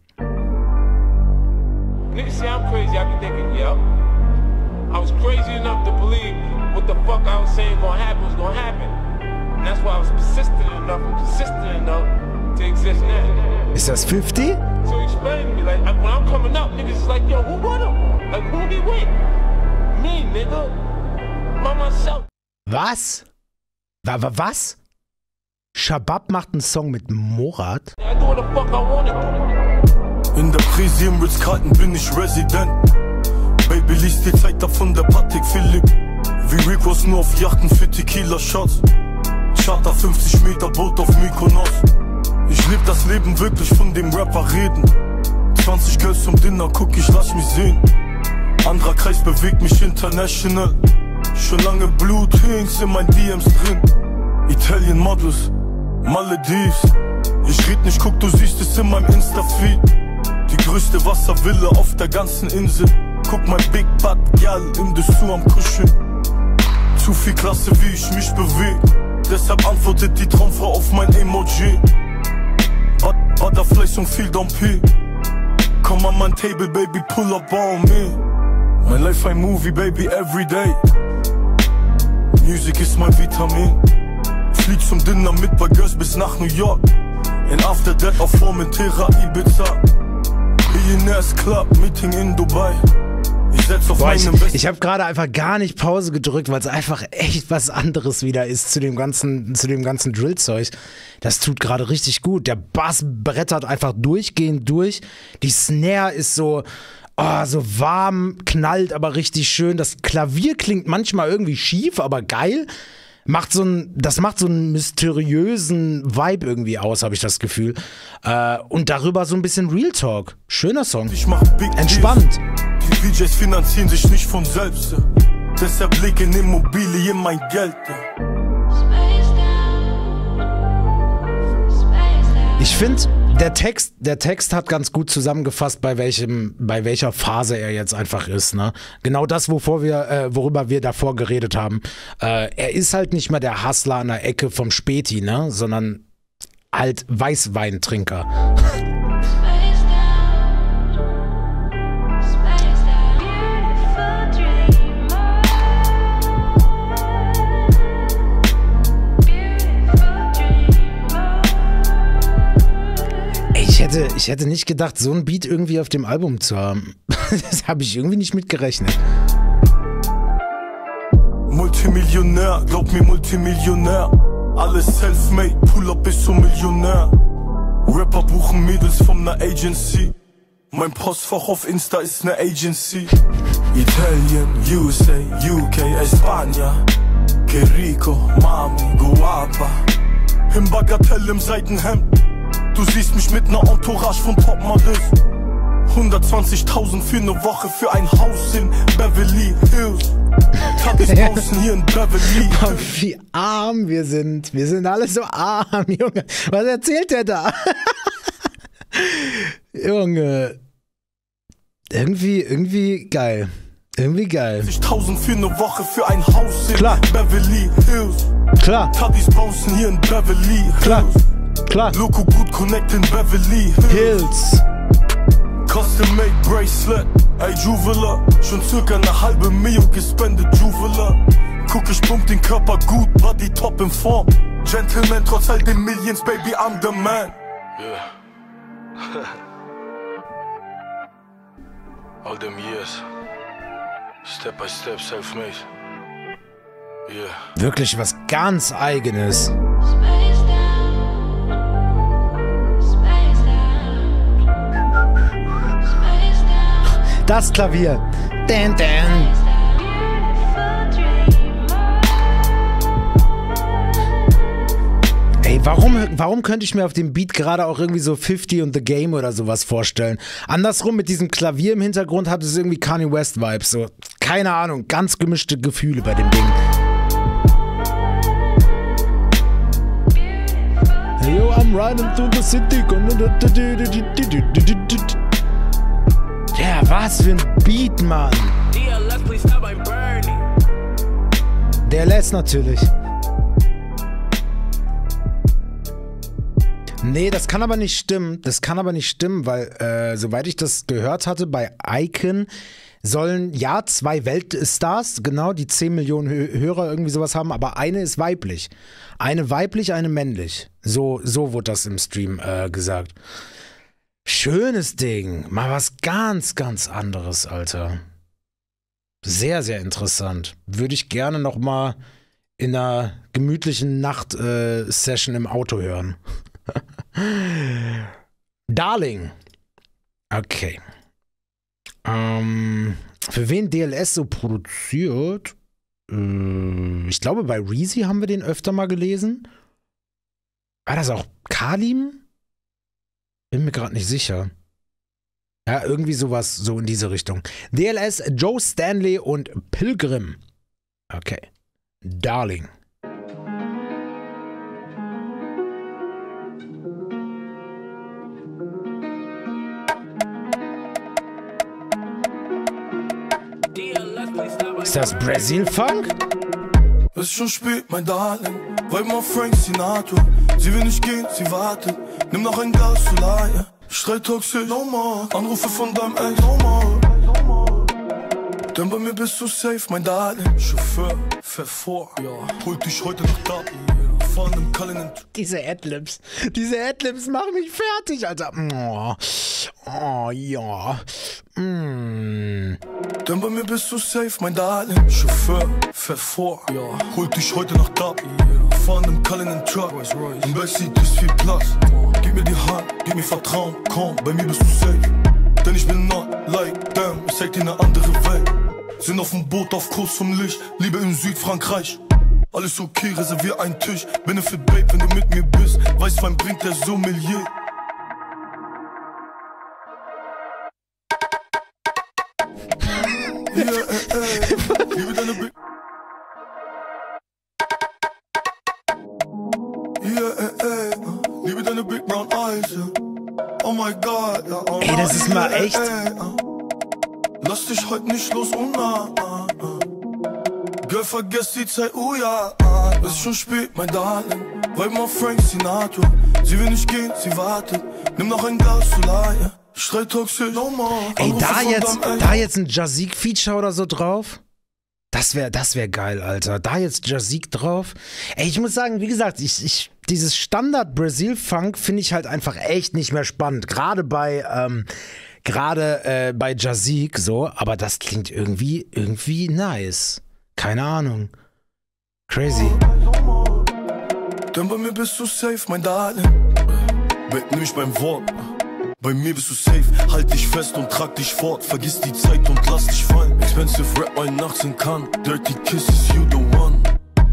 Niggas say I'm crazy, I be thinking, yo. I was crazy enough to believe what the fuck I was saying gonna happen was gonna happen. And that's why I was persistent enough and consistent enough to exist now. Is that 50? So explain to me, like, when I'm coming up, niggas is like, yo, who won him? Like, who did he win? Me, nigga. By myself. Was? Was? Shabab macht einen Song mit Morat? In der Krise im Ritz-Carlton bin ich Resident. Baby, lies die Zeit davon, der Patrick Philipp. Wie Ricos nur auf Yachten für Tequila-Shots. Charter 50 Meter Boot auf Mykonos. Ich lebe das Leben wirklich, von dem Rapper reden. 20 Girls zum Dinner, guck, ich lass mich sehen. Anderer Kreis bewegt mich international. Schon lange Blut-Hinks in meinen DMs drin. Italian Models, Maledives. Ich red nicht, guck, du siehst es in meinem Insta-Feed. Die größte Wasservilla auf der ganzen Insel. Guck mein Big Bad Girl im Dessous am Kuscheln. Zu viel Klasse, wie ich mich beweg. Deshalb antwortet die Traumfrau auf mein Emoji. Butterflies und viel Dompe. Komm an mein Table, Baby, pull up on me. My life ein Movie, Baby, every day. Music ist mein Vitamin. Flieg zum Dinner mit bei Girls bis nach New York. And after that auf Formentera, Ibiza. Billionaires Club, Meeting in Dubai. Ich habe gerade einfach gar nicht Pause gedrückt, weil es einfach echt was anderes wieder ist zu dem ganzen Drill-Zeug. Das tut gerade richtig gut. Der Bass brettert einfach durchgehend durch. Die Snare ist so, oh, so warm, knallt aber richtig schön. Das Klavier klingt manchmal irgendwie schief, aber geil. Das macht so einen mysteriösen Vibe irgendwie aus, habe ich das Gefühl. Und darüber so ein bisschen Real Talk. Schöner Song. Entspannt. Die DJs finanzieren sich nicht von selbst. Deshalb lege in Immobilien mein Geld. Ich finde, der Text hat ganz gut zusammengefasst, bei welcher Phase er jetzt einfach ist. Ne? Genau das, worüber wir davor geredet haben. Er ist halt nicht mehr der Hustler an der Ecke vom Späti, ne? Sondern halt Weißweintrinker. Ich hätte nicht gedacht, so ein Beat irgendwie auf dem Album zu haben. Das habe ich irgendwie nicht mitgerechnet. Multimillionär, glaub mir Multimillionär. Alles self-made, Pull-up bis zum Millionär. Rapper buchen Mädels von ner Agency. Mein Postfach auf Insta ist ne Agency. Italien, USA, UK, España. Que rico, mami, guapa. Im Bagatell im Seitenhemd. Du siehst mich mit ner Entourage von Topmodels. 120.000 für ne Woche für ein Haus in Beverly Hills. Tagesaußen hier in Beverly Hills. Wie arm wir sind. Wir sind alle so arm, Junge. Was erzählt der da? Junge. Irgendwie geil. Irgendwie geil. 120.000 für ne Woche für ein Haus in Beverly Hills. Klar. Tagesaußen hier in Beverly Hills. Klar. Klar. Loco gut connect in Beverly Hills. Custom made bracelet. Ey Juwela. Schon circa ne halbe Million gespendet Juwela. Guck, ich pump den Körper gut, Body top in Form. Gentleman trotz all den Millions, Baby I'm the man. Yeah. All them years. Step by step self-made. Yeah. Wirklich was ganz Eigenes. Das Klavier. Dan, dan. Ey, warum könnte ich mir auf dem Beat gerade auch irgendwie so 50 und The Game oder sowas vorstellen? Andersrum, mit diesem Klavier im Hintergrund hat es irgendwie Kanye West-Vibes. So, keine Ahnung, ganz gemischte Gefühle bei dem Ding. Yo, I'm riding through the city. Ja, yeah, was für ein Beat, Mann. DLS natürlich. Nee, das kann aber nicht stimmen. Das kann aber nicht stimmen, weil, soweit ich das gehört hatte, bei Icon sollen, ja, 2 Weltstars, genau, die 10 Millionen Hörer irgendwie sowas haben, aber eine ist weiblich. Eine weiblich, eine männlich. So wurde das im Stream gesagt. Schönes Ding. Mal was ganz, ganz anderes, Alter. Sehr, sehr interessant. Würde ich gerne noch mal in einer gemütlichen Nacht-Session im Auto hören. Darling. Okay. Für wen DLS so produziert? Ich glaube, bei Reezy haben wir den öfter mal gelesen. War das auch Kalim? Bin mir gerade nicht sicher. Ja, irgendwie sowas, so in diese Richtung. DLS, Joe Stanley und Pilgrim. Okay. Darling. Ist das Brasil Funk? Es ist schon spät, mein Darling. Weil mal Frank Sinatra. Sie will nicht gehen, sie wartet. Nimm noch ein Glas Solaya. Streit toxisch, no more. Anrufe von deinem Ex, no more. Denn bei mir bist du safe, mein Darling. Chauffeur, fährt vor. Holt dich heute noch da. Diese Adlibs. Diese Adlibs machen mich fertig, Alter. Oh, oh ja. Mm. Denn bei mir bist du safe, mein Darling. Chauffeur, fährt vor. Ja. Hol dich heute noch da. Ja. Fahren im kalten Truck. Im Backseat ist viel Platz. Gib mir die Hand, gib mir Vertrauen. Komm, bei mir bist du safe. Denn ich bin not like them. Ich zeig dir eine andere Welt. Sind auf dem Boot, auf Kurs zum Licht. Liebe in Südfrankreich. Alles okay, reservier einen Tisch. Benefit, Babe, wenn du mit mir bist. Weiß, wann bringt der Sommelier. Yeah, Liebe deine Be yeah, Liebe deine Big Brown Eyes. Oh my God. Ey, das ist mal echt. Lass dich heute nicht los, oh na. Girl, vergesst die Zeit, oh ja. Es ist schon spät, mein Darling. Bleib mal Frank Sinatra. Sie will nicht gehen, sie wartet. Nimm noch ein Glas Solaya. Schrei toxisch, oh man. Ey, da jetzt ein Jazeek-Feature oder so drauf? Das wär geil, Alter. Da jetzt Jazeek drauf. Ey, ich muss sagen, wie gesagt, dieses Standard Brasil Funk finde ich halt einfach echt nicht mehr spannend. Gerade bei Jazeek so. Aber das klingt irgendwie nice. Keine Ahnung. Crazy. Denn bei mir bist du safe, mein Darling. Nimm mich beim Wort. Bei mir bist du safe. Halt dich fest und trag dich fort. Vergiss die Zeit und lass dich fallen. Expensive Rap, mein Nachts in Cannes. Dirty Kisses, you the one.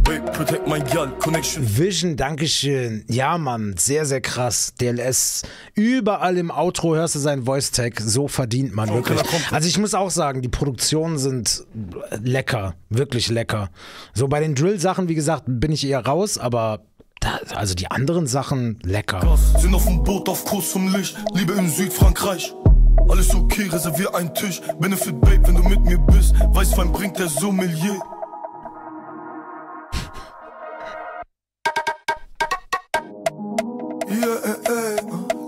Babe, protect my girl, connection. Vision, dankeschön. Ja, Mann, sehr, sehr krass. DLS. Überall im Outro hörst du seinen Voice-Tag. So verdient man wirklich. Also ich muss auch sagen, die Produktionen sind lecker. Wirklich lecker. So bei den Drill-Sachen, wie gesagt, bin ich eher raus, aber... Also die anderen Sachen, lecker. Sind auf dem Boot, auf Kurs zum Licht. Liebe in Südfrankreich. Alles okay, reservier einen Tisch. Benefit, Babe, wenn du mit mir bist. Weißwein bringt der Sommelier.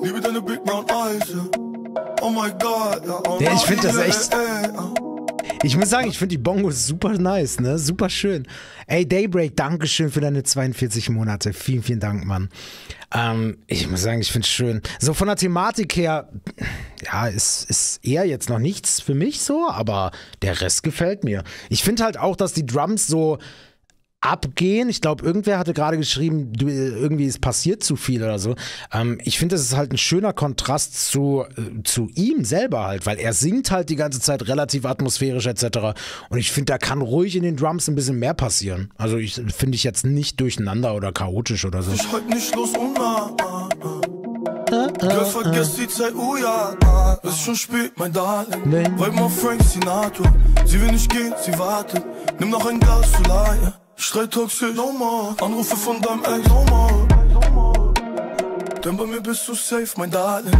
Liebe deine Big Brown Eyes. Oh my God. Ja, ich finde das echt... Ich muss sagen, ich finde die Bongos super nice, ne? Super schön. Ey, Daybreak, dankeschön für deine 42 Monate. Vielen, vielen Dank, Mann. Ich muss sagen, ich finde es schön. So von der Thematik her, ja, ist eher jetzt noch nichts für mich so, aber der Rest gefällt mir. Ich finde halt auch, dass die Drums so abgehen. Ich glaube, irgendwer hatte gerade geschrieben, irgendwie ist passiert zu viel oder so. Ich finde, das ist halt ein schöner Kontrast zu ihm selber halt, weil er singt halt die ganze Zeit relativ atmosphärisch etc. Und ich finde, da kann ruhig in den Drums ein bisschen mehr passieren. Also ich finde ich jetzt nicht durcheinander oder chaotisch oder so. Ich heute nicht los, oh na, Girl, vergiss die Zeit, oh ja. Es ist schon spät, mein Darling. Bleib mal Frank Sinatra. Sie will nicht gehen, sie wartet. Nimm noch ein Glas Solaya. Streit toxisch, normal. Anrufe von deinem Ex, normal. Denn bei mir bist du safe, mein Darling.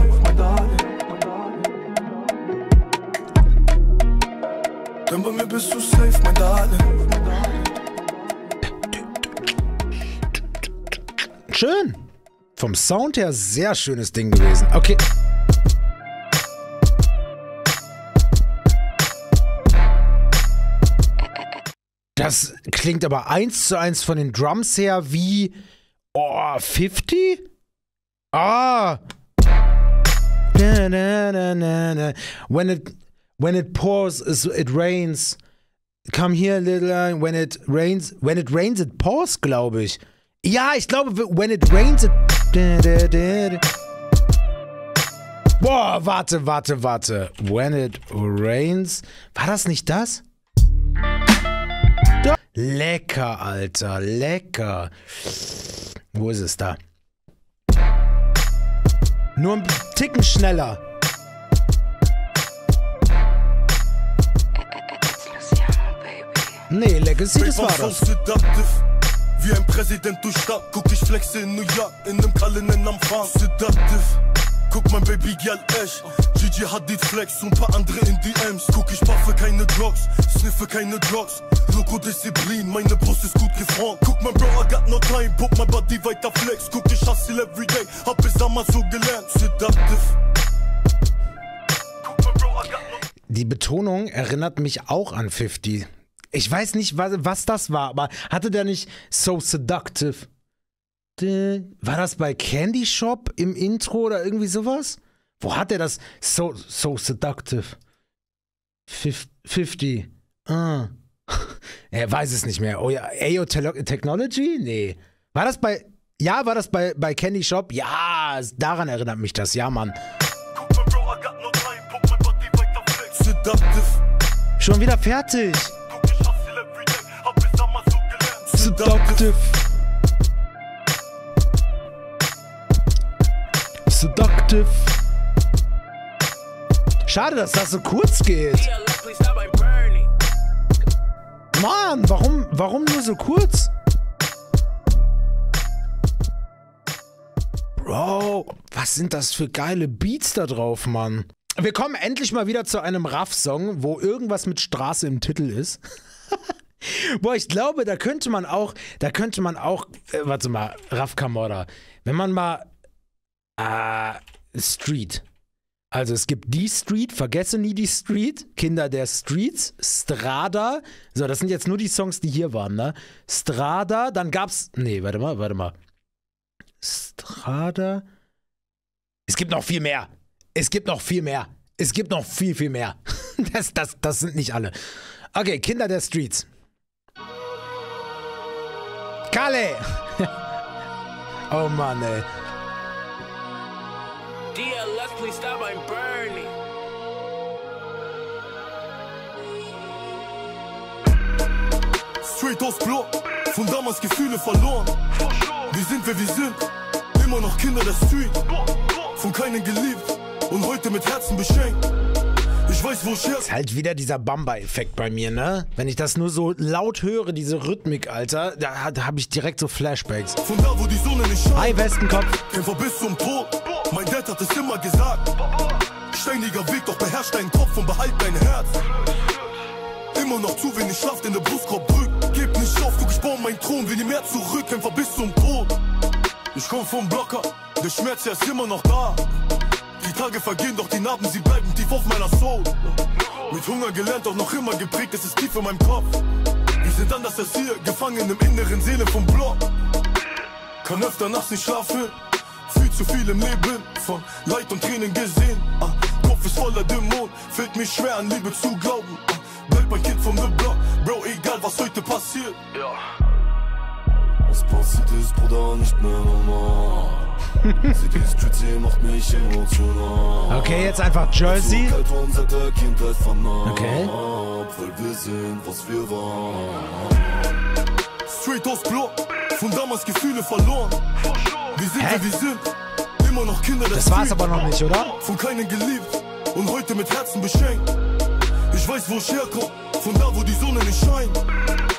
Denn bei mir bist du safe, mein Darling. Schön. Vom Sound her sehr schönes Ding gewesen. Okay. Das klingt aber 1:1 von den Drums her wie... Oh, 50? Ah! Na, na, na, na, na. When it pours, it rains. Come here, little... When it rains, it pours, glaube ich. Ja, ich glaube, when it rains, it... Boah, warte. When it rains... War das nicht das? Lecker, Alter, lecker. Wo ist es da? Nur ein Ticken schneller. Nee, Legacy, das war das. Wie ein Präsident durch Stab. Guck, ich flexe in New York, in einem Kalender am Fahren. Guck, mein Baby Girl, H. Gigi hat die Flex und ein paar andere in DMs. Guck, ich paffe keine Drugs, sniffe keine Drugs. Loco-Disziplin, meine Brust ist gut gefroren. Guck, mein Bro, I got no time, put my body weiter flex. Guck, ich hustle everyday, hab es damals so gelernt. Seductive. Guck, mein Bro, I got no... Die Betonung erinnert mich auch an 50. Ich weiß nicht, was das war, aber hatte der nicht so seductive? War das bei Candy Shop im Intro oder irgendwie sowas? Wo hat er das? So seductive. 50. Er weiß es nicht mehr. Oh ja, AO Technology? Nee. War das bei... Ja, war das bei Candy Shop? Ja, daran erinnert mich das. Ja, Mann. Schon wieder fertig. Seductive. Seductive. Schade, dass das so kurz geht. Mann, warum nur so kurz? Bro, was sind das für geile Beats da drauf, Mann? Wir kommen endlich mal wieder zu einem Raff-Song, wo irgendwas mit Straße im Titel ist. Boah, ich glaube, da könnte man auch, warte mal, Raff Camorra. Wenn man mal, Street. Also es gibt die Street, vergesse nie die Street, Kinder der Streets, Strada. So, das sind jetzt nur die Songs, die hier waren, ne? Strada, dann gab's, nee, warte mal. Strada. Es gibt noch viel mehr. Es gibt noch viel, viel mehr. Das sind nicht alle. Okay, Kinder der Streets. Kalle! Oh Mann, ey. DLS, please stop my burning. Straight aus Block, von damals Gefühle verloren. Wie sind wir, wie sind? Immer noch Kinder der Street. Von keinem geliebt und heute mit Herzen beschenkt. Ich weiß, wo ich her. Ist halt wieder dieser Bamba-Effekt bei mir, ne? Wenn ich das nur so laut höre, diese Rhythmik, Alter, da hab ich direkt so Flashbacks. Von da, wo die Sonne nicht scheint. Hi, Westenkopf. Kämpfer bis zum Tod. Mein Dad hat es immer gesagt. Steiniger Weg, doch beherrscht deinen Kopf und behalt dein Herz. Immer noch zu wenig Schlaf, denn der Brustkorb drückt. Geb nicht auf, guck, ich baue meinen Thron, will nie mehr zurück, Kämpfer bis zum Tod. Ich komm vom Blocker, der Schmerz, der ist immer noch da. Die Tage vergehen, doch die Narben, sie bleiben tief auf meiner Soul. Mit Hunger gelernt, doch noch immer geprägt, es ist tief in meinem Kopf. Wir sind anders als hier, gefangen im inneren Seele vom Block. Kann öfter nachts nicht schlafen, viel zu viel im Leben, von Leid und Tränen gesehen. Kopf ist voller Dämonen, fällt mir schwer an Liebe zu glauben. Bleib mein Kind vom The Block, Bro, egal was heute passiert. Ja. Was passiert ist, Bruder, nicht mehr normal. Okay, jetzt einfach Jersey. Okay. Straight aus Block, von damals Gefühle verloren. Wir sind, wer wir sind, immer noch Kinder der Street. Das war's aber noch nicht, oder? Von keinem geliebt und heute mit Herzen beschenkt. Ich weiß, wo ich herkomme, von da, wo die Sonne nicht scheint.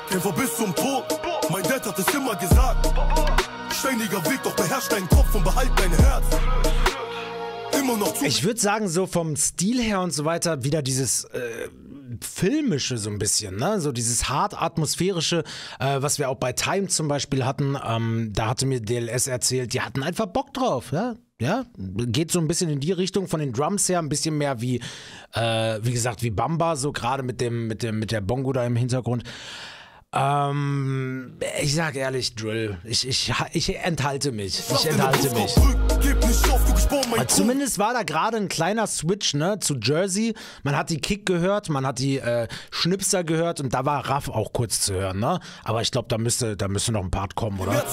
Kämpfer bis zum Tod, mein Dad hat es immer gesagt. Steiniger Weg, doch beherrscht deinen Kopf und behalt dein Herz. Immer noch zu. Ich würde sagen, so vom Stil her und so weiter, wieder dieses Filmische so ein bisschen, ne? So dieses hart atmosphärische, was wir auch bei Time zum Beispiel hatten. Da hatte mir DLS erzählt, die hatten einfach Bock drauf, ja? Ja, geht so ein bisschen in die Richtung von den Drums her, ein bisschen mehr wie, wie gesagt, wie Bamba, so gerade mit der Bongo da im Hintergrund. Ich sag ehrlich, Drill, ich enthalte mich. Aber zumindest war da gerade ein kleiner Switch, ne, zu Jersey. Man hat die Kick gehört, man hat die Schnipser gehört und da war Raff auch kurz zu hören, ne? Aber ich glaube, da müsste noch ein Part kommen, oder?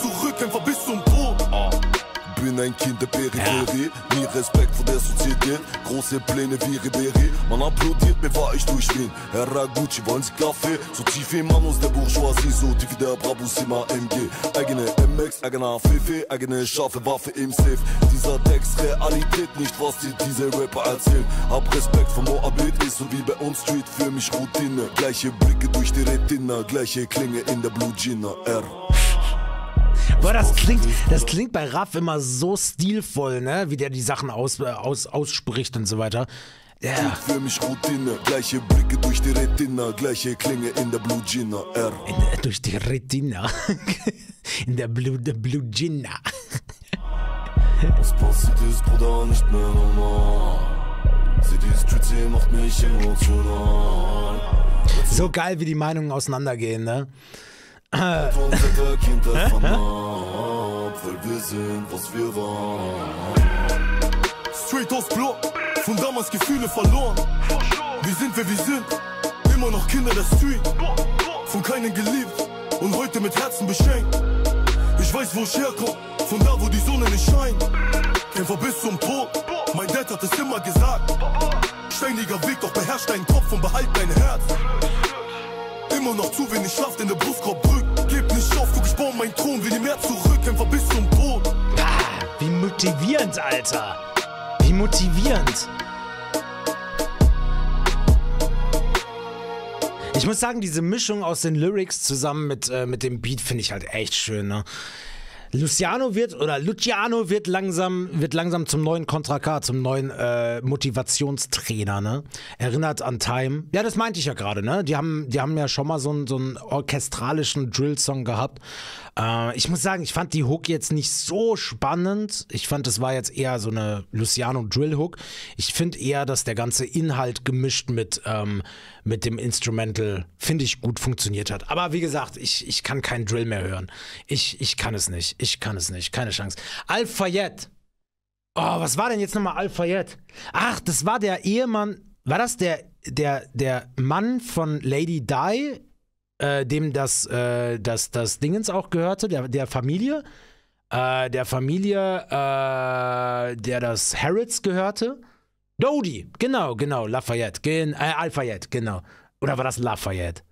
Bin ein Kind der Peripherie, nie Respekt vor der Sozietät, große Pläne wie Ribéry, man applaudiert mir, war ich durch Wien, Herr Gucci, wollen Sie Kaffee, so tief wie Mann aus der Bourgeoisie, so tief wie der Brabusima MG, eigene MX, eigener Fifi, eigene scharfe Waffe im Safe, dieser Text Realität, nicht was dir diese Rapper erzählen, hab Respekt vor Moabit, ist so wie bei uns Street, für mich Routine, gleiche Blicke durch die Retina, gleiche Klinge in der Blue Gina, R. Boah, das klingt bei Raff immer so stilvoll, ne? Wie der die Sachen ausspricht und so weiter. Ja. Yeah. Für mich Routine, gleiche Blicke durch die Retina, gleiche Klinge in der Blue Gina, R. Durch die Retina. In der Blue Gina. Was passiert ist, Bruder, nicht mehr normal. Sie die Streets, macht mich emotional. So geil, wie die Meinungen auseinandergehen, ne? Unsere Kinder von ab, weil wir sind, was wir waren. Straight aus Block, von damals Gefühle verloren. Wie sind wir, wie sind? Immer noch Kinder der Street. Von keinen geliebt und heute mit Herzen beschenkt. Ich weiß, wo ich herkomme, von da, wo die Sonne nicht scheint. Kämpfer bis zum Tod, mein Dad hat es immer gesagt. Steiniger Weg, doch beherrsch deinen Kopf und behalt dein Herz. Immer noch zu wenig Schlaf, denn der Brustkorb drückt. Gib nicht auf, guck, ich baue meinen Thron, will nie mehr zurück, Kämpfer bis zum Tod. Ah, wie motivierend, Alter. Wie motivierend. Ich muss sagen, diese Mischung aus den Lyrics zusammen mit dem Beat finde ich halt echt schön, ne? Luciano wird langsam zum neuen Contra K, zum neuen Motivationstrainer, ne? Erinnert an Time. Ja, das meinte ich ja gerade, ne? Die haben ja schon mal so einen orchestralischen Drill-Song gehabt. Ich muss sagen, ich fand die Hook jetzt nicht so spannend. Ich fand, das war jetzt eher so eine Luciano-Drill-Hook. Ich finde eher, dass der ganze Inhalt gemischt mit dem Instrumental, finde ich, gut funktioniert hat. Aber wie gesagt, ich kann keinen Drill mehr hören. Ich kann es nicht. Ich kann es nicht. Keine Chance. Al-Fayed. Oh, was war denn jetzt nochmal Al-Fayed? Ach, das war der Ehemann. War das der Mann von Lady Di, dem das Dingens auch gehörte? Der Familie? Der das Harrods gehörte? Dodie. Genau. Lafayette. Al-Fayed, genau. Oder war das Lafayette?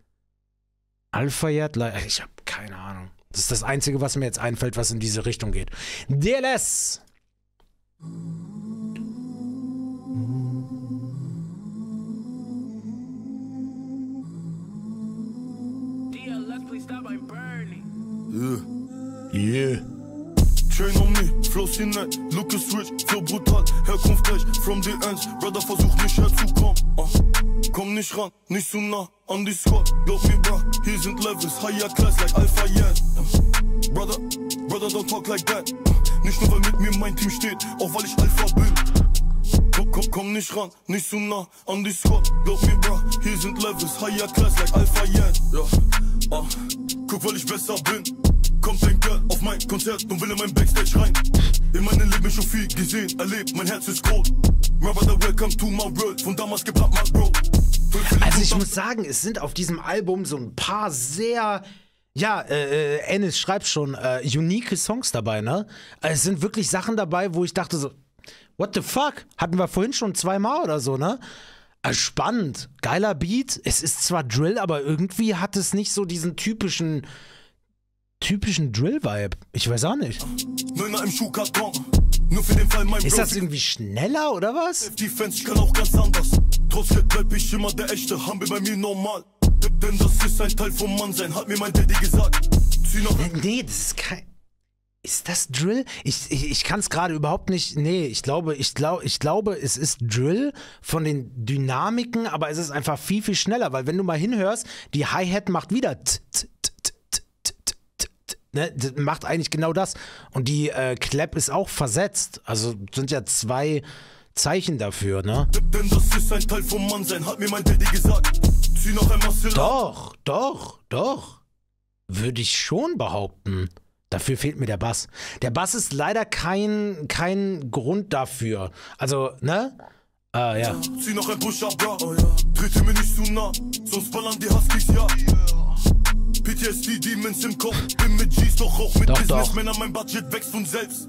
Al-Fayed? Ich habe keine Ahnung. Das ist das Einzige, was mir jetzt einfällt, was in diese Richtung geht. DLS. Yeah. Chain on me, flows hinein, look is rich, so brutal, Herkunft gleich, from the ends, brother, versuch nicht herzukommen, komm nicht ran, nicht zu nah, an die Squad, glaub mir, bruh, hier sind Levels, higher class, like Alpha, yeah, brother, don't talk like that, nicht nur, weil mit mir mein Team steht, auch weil ich Alpha bin, komm nicht ran, nicht zu nah, an die Squad, glaub mir, bruh, hier sind Levels, higher class, like Alpha, yeah, guck, weil ich besser bin. Kommt ein Girl auf mein Konzert und will in mein Backstage rein. In meinem Leben schon viel gesehen, erlebt, mein Herz ist groß. Robert, welcome to my world, von damals geplant, my bro. Also ich muss sagen, es sind auf diesem Album so ein paar sehr, ja, Ennis schreibt schon, unique Songs dabei, ne? Es sind wirklich Sachen dabei, wo ich dachte so, what the fuck? Hatten wir vorhin schon zweimal oder so, ne? Spannend, geiler Beat. Es ist zwar Drill, aber irgendwie hat es nicht so diesen typischen Drill-Vibe. Ich weiß auch nicht. Ist das irgendwie schneller, oder was? Ich kann auch ganz anders. Trotzdem bleib ich immer der Echte, haben wir bei mir normal. Denn das ist ein Teil vom Mannsein, hat mir mein Daddy gesagt. Nee, das ist kein... Ist das Drill? Ich kann es gerade überhaupt nicht... Nee, ich glaube, es ist Drill von den Dynamiken, aber es ist einfach viel schneller, weil wenn du mal hinhörst, die Hi-Hat macht wieder... Ne, macht eigentlich genau das. Und die Clap ist auch versetzt. Also sind ja zwei Zeichen dafür, ne? Denn das ist ein Teil vom Mannsein, hat mir mein Daddy gesagt. Zieh noch einmal Silber. Doch. Würde ich schon behaupten. Dafür fehlt mir der Bass. Der Bass ist leider kein Grund dafür. Also, ne? Ja. Zieh noch ein Push-Up, bro. Trete mir nicht zu nah, sonst ballern die Huskies, ja. PTSD, Demons im Kopf, bin mit G's, doch auch mit Businessmännern, mein Budget wächst von selbst.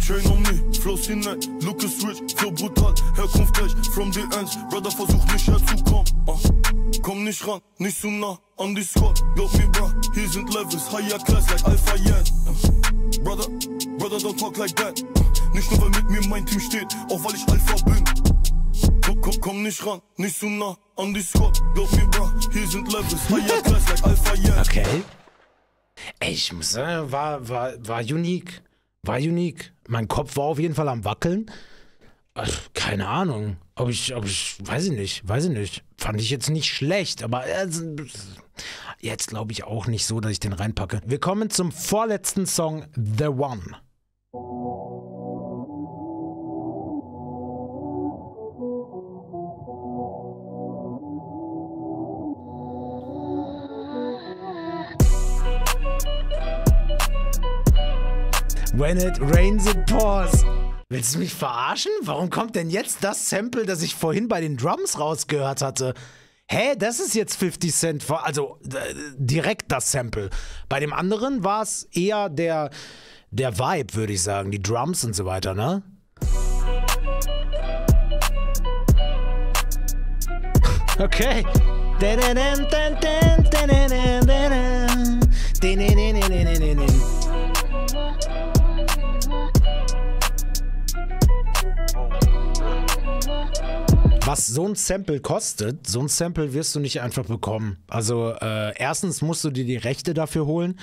Chain on me, flows hinein, look is rich, so brutal, Herkunft gleich, from the ends, brother, versuch nicht herzukommen. Komm nicht ran, nicht zu nah, an die Squad, glaub mir, bruh, hier sind Levels, higher class, like Alpha, yeah. Brother, don't talk like that, nicht nur, weil mit mir mein Team steht, auch weil ich Alpha bin. Komm nicht ran, nicht zu nah, an die Squad, glaub mir, bruh, hier sind Levels, higher class, like Alpha, yeah. Okay. Ey, ich muss sagen, war unique. War unique. Mein Kopf war auf jeden Fall am Wackeln. Also, keine Ahnung. Ob ich, weiß ich nicht. Fand ich jetzt nicht schlecht, aber jetzt glaube ich auch nicht so, dass ich den reinpacke. Wir kommen zum vorletzten Song, The One. When it rains, it pours. Willst du mich verarschen? Warum kommt denn jetzt das Sample, das ich vorhin bei den Drums rausgehört hatte? Hä, das ist jetzt 50 Cent, also direkt das Sample. Bei dem anderen war es eher der Vibe, würde ich sagen, die Drums und so weiter, ne? Okay. Was so ein Sample kostet, so ein Sample wirst du nicht einfach bekommen. Also erstens musst du dir die Rechte dafür holen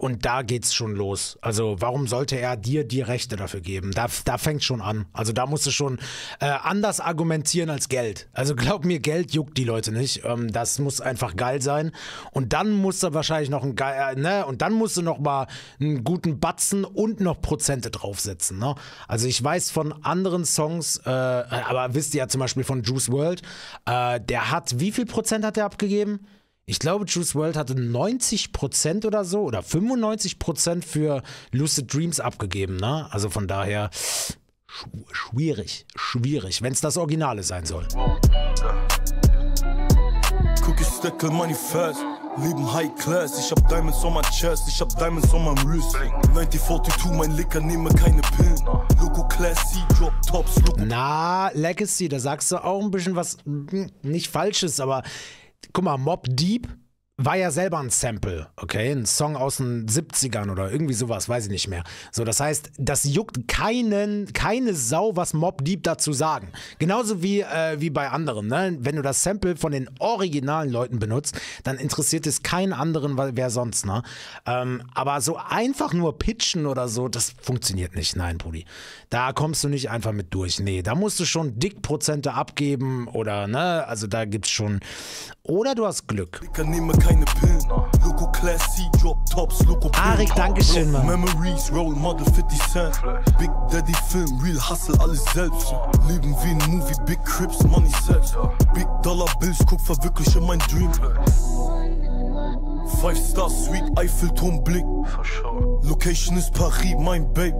und da geht's schon los. Also warum sollte er dir die Rechte dafür geben? Da fängt schon an. Also da musst du schon anders argumentieren als Geld. Also glaub mir, Geld juckt die Leute nicht. Das muss einfach geil sein. Und dann musst du wahrscheinlich noch ein geil, ne? Und dann musst du noch mal einen guten Batzen und noch Prozente draufsetzen, ne? Also ich weiß von anderen Songs, aber wisst ihr ja, zum Beispiel von Juice WRLD, der hat, wie viel Prozent hat er abgegeben? Ich glaube, Juice WRLD hatte 90% oder so, oder 95% für Lucid Dreams abgegeben, ne? Also von daher, schwierig, wenn es das Originale sein soll. Cookie Stickle Money First, Leben High Class, ich hab Diamonds on my Chest, ich hab Diamonds on my Wrist. 1942, mein Licker, nehme keine Pillen. Loco Classy, Drop Tops, Loco. Na, Legacy, da sagst du auch ein bisschen was, nicht Falsches, aber guck mal, Mob Deep war ja selber ein Sample, okay? Ein Song aus den 70ern oder irgendwie sowas, weiß ich nicht mehr. So, das heißt, das juckt keine Sau, was Mob Deep dazu sagen. Genauso wie bei anderen, ne? Wenn du das Sample von den originalen Leuten benutzt, dann interessiert es keinen anderen, wer sonst, ne? Aber so einfach nur pitchen oder so, das funktioniert nicht. Nein, Brudi. Da kommst du nicht einfach mit durch. Nee, da musst du schon dick Prozente abgeben oder, ne? Also da gibt's schon... Oder du hast Glück. Arik, Dankeschön, Mann. Memories, Role Model, 50 Cent. Big Daddy Film, Real Hustle, alles selbst. Leben wie ein Movie, Big Crips, Money selbst. Big Dollar Bills, guck, verwirkliche mein Dream. 5-Star Suite, Eiffelturm, Blick. Location ist Paris, mein Babe.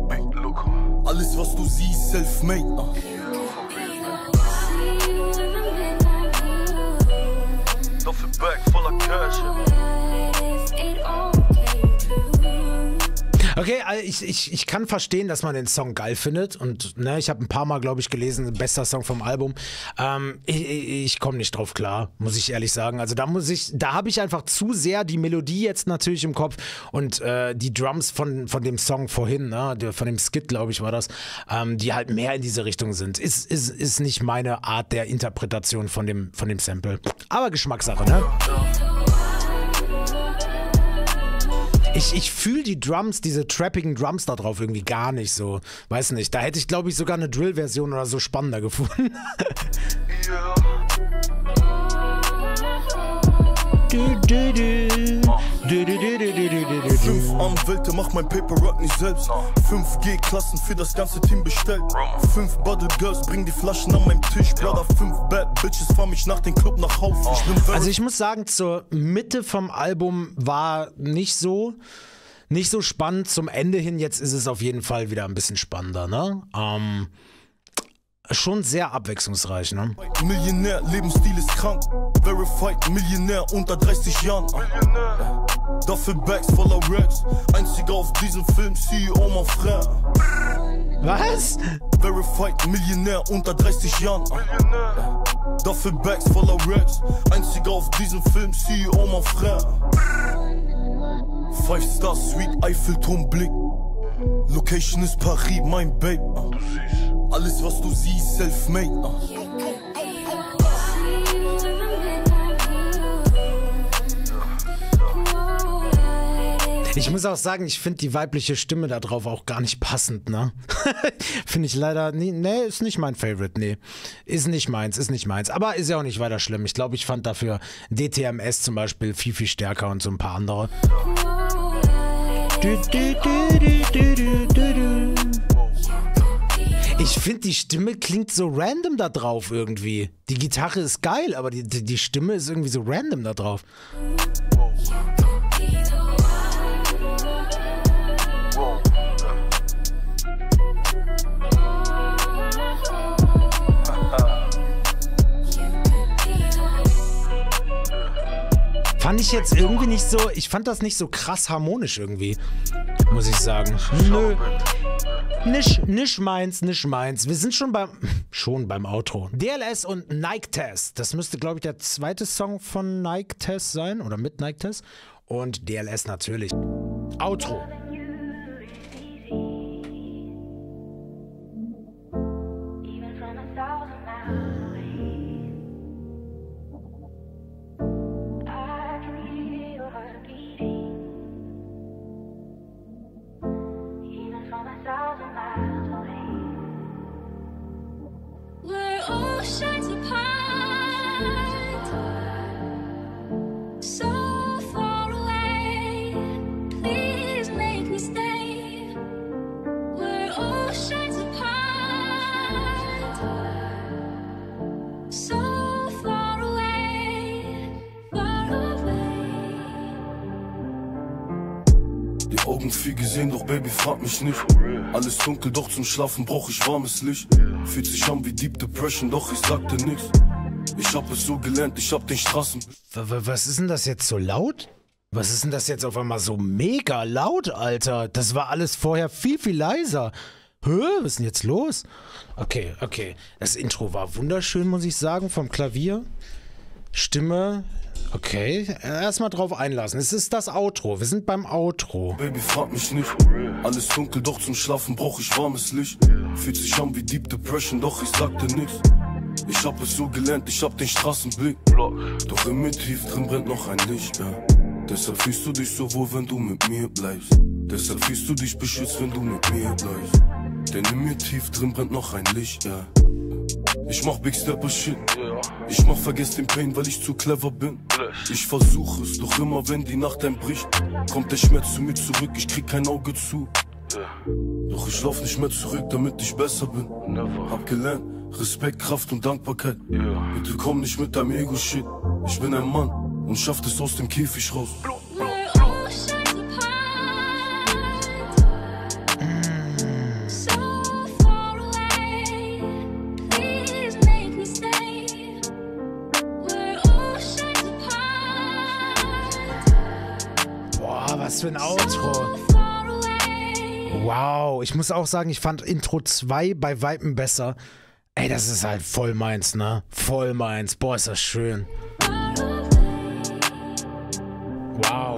Alles, was du siehst, self-made. Okay, also ich kann verstehen, dass man den Song geil findet und ne, ich habe ein paar Mal, glaube ich, gelesen, bester Song vom Album. Ich komme nicht drauf klar, muss ich ehrlich sagen. Also da habe ich einfach zu sehr die Melodie jetzt natürlich im Kopf und die Drums von dem Song vorhin, ne, von dem Skit, glaube ich, war das, die halt mehr in diese Richtung sind. Ist nicht meine Art der Interpretation von dem Sample. Aber Geschmackssache, ne? Ich fühle die Drums, diese trappigen Drums da drauf irgendwie gar nicht so. Weiß nicht, da hätte ich, glaube ich, sogar eine Drill-Version oder so spannender gefunden. Yeah. Fünf Anwälte, mach mein Paperwork nicht selbst. 5G-Klassen für das ganze Team bestellt. 5 Battle Girls, bring die Flaschen an meinem Tisch. Brother, 5 Bad Bitches, fahr mich nach dem Club nach Hause. Also ich muss sagen, zur Mitte vom Album war nicht so spannend. Zum Ende hin, jetzt ist es auf jeden Fall wieder ein bisschen spannender, ne? Schon sehr abwechslungsreich, ne? Millionär, Lebensstil ist krank. Verified Millionär unter 30 Jahren. Dafür Bags voller Racks. Einziger auf diesem Film, CEO, mein Frère. Was? Verified Millionär unter 30 Jahren. Dafür Bags voller Racks. Einziger auf diesem Film, CEO, mein Frère. 5-Star Suite, Eiffelturm, Blick. Location ist Paris, mein Babe. Du siehst. Alles, was du siehst, self-made. Ich muss auch sagen, ich finde die weibliche Stimme da drauf auch gar nicht passend, ne? Finde ich leider, nee, ist nicht mein Favorite, nee. Ist nicht meins. Aber ist ja auch nicht weiter schlimm. Ich glaube, ich fand dafür DTMS zum Beispiel viel stärker und so ein paar andere. Ich finde, die Stimme klingt so random da drauf irgendwie. Die Gitarre ist geil, aber die Stimme ist irgendwie so random da drauf. ich jetzt irgendwie nicht so, ich fand das nicht so krass harmonisch irgendwie, muss ich sagen. Nö. Nicht meins. Wir sind schon beim Outro. DLS und Nike-Test. Das müsste, glaube ich, der zweite Song von Nike-Test sein. Oder mit Nike-Test. Und DLS natürlich. Outro. Viel gesehen, doch Baby, frag mich nicht. Alles dunkel, doch zum Schlafen brauch ich warmes Licht. Fühlt sich an wie Deep Depression, doch ich sag dir nix. Ich hab es so gelernt, ich hab den Straßen... Was ist denn das jetzt so laut? Was ist denn das jetzt auf einmal so mega laut, Alter? Das war alles vorher viel, viel leiser. Hä? Was ist denn jetzt los? Okay, okay. Das Intro war wunderschön, muss ich sagen, vom Klavier. Stimme... Okay, erstmal drauf einlassen. Es ist das Outro. Wir sind beim Outro. Baby, frag mich nicht. Alles dunkel, doch zum Schlafen brauch ich warmes Licht. Fühlt sich an wie Deep Depression, doch ich sag dir nix. Ich hab es so gelernt, ich hab den Straßenblick. Doch im Mittief drin brennt noch ein Licht, ja. Deshalb fühlst du dich so wohl, wenn du mit mir bleibst. Deshalb fühlst du dich beschützt, wenn du mit mir bleibst. Denn im Mittief drin brennt noch ein Licht, ja. Ich mach Big Stepper Shit. Ich mach vergiss den Pain, weil ich zu clever bin. Ich versuch es, doch immer wenn die Nacht einbricht, kommt der Schmerz zu mir zurück, ich krieg kein Auge zu. Doch ich lauf nicht mehr zurück, damit ich besser bin. Hab gelernt, Respekt, Kraft und Dankbarkeit. Bitte komm nicht mit deinem Ego-Shit. Ich bin ein Mann und schaff es aus dem Käfig raus. Was für ein Outro. Wow, ich muss auch sagen, ich fand Intro 2 bei Weitem besser. Ey, das ist halt voll meins, ne? Voll meins. Boah, ist das schön. Wow.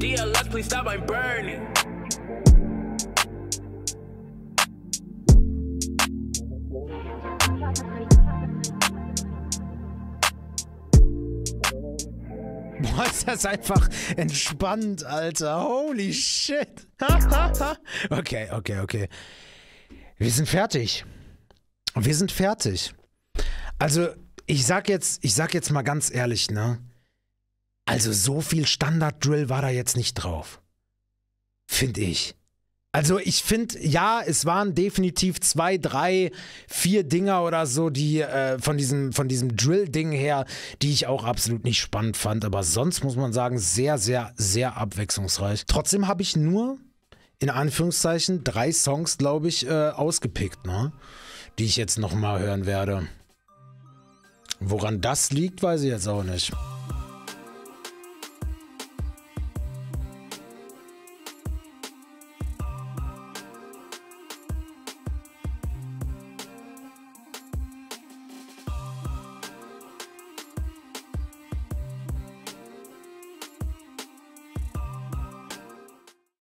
DLS, please stop my burning. Boah, ist das einfach entspannt, Alter. Holy shit. Okay, okay, okay. Wir sind fertig. Wir sind fertig. Also, ich sag jetzt mal ganz ehrlich, ne? Also, so viel Standard-Drill war da jetzt nicht drauf. Finde ich. Also, ich finde, ja, es waren definitiv 2, 3, 4 Dinger oder so, die von diesem Drill-Ding her, die ich auch absolut nicht spannend fand. Aber sonst muss man sagen, sehr, sehr, sehr abwechslungsreich. Trotzdem habe ich nur, in Anführungszeichen, 3 Songs, glaube ich, ausgepickt, ne? Die ich jetzt nochmal hören werde. Woran das liegt, weiß ich jetzt auch nicht.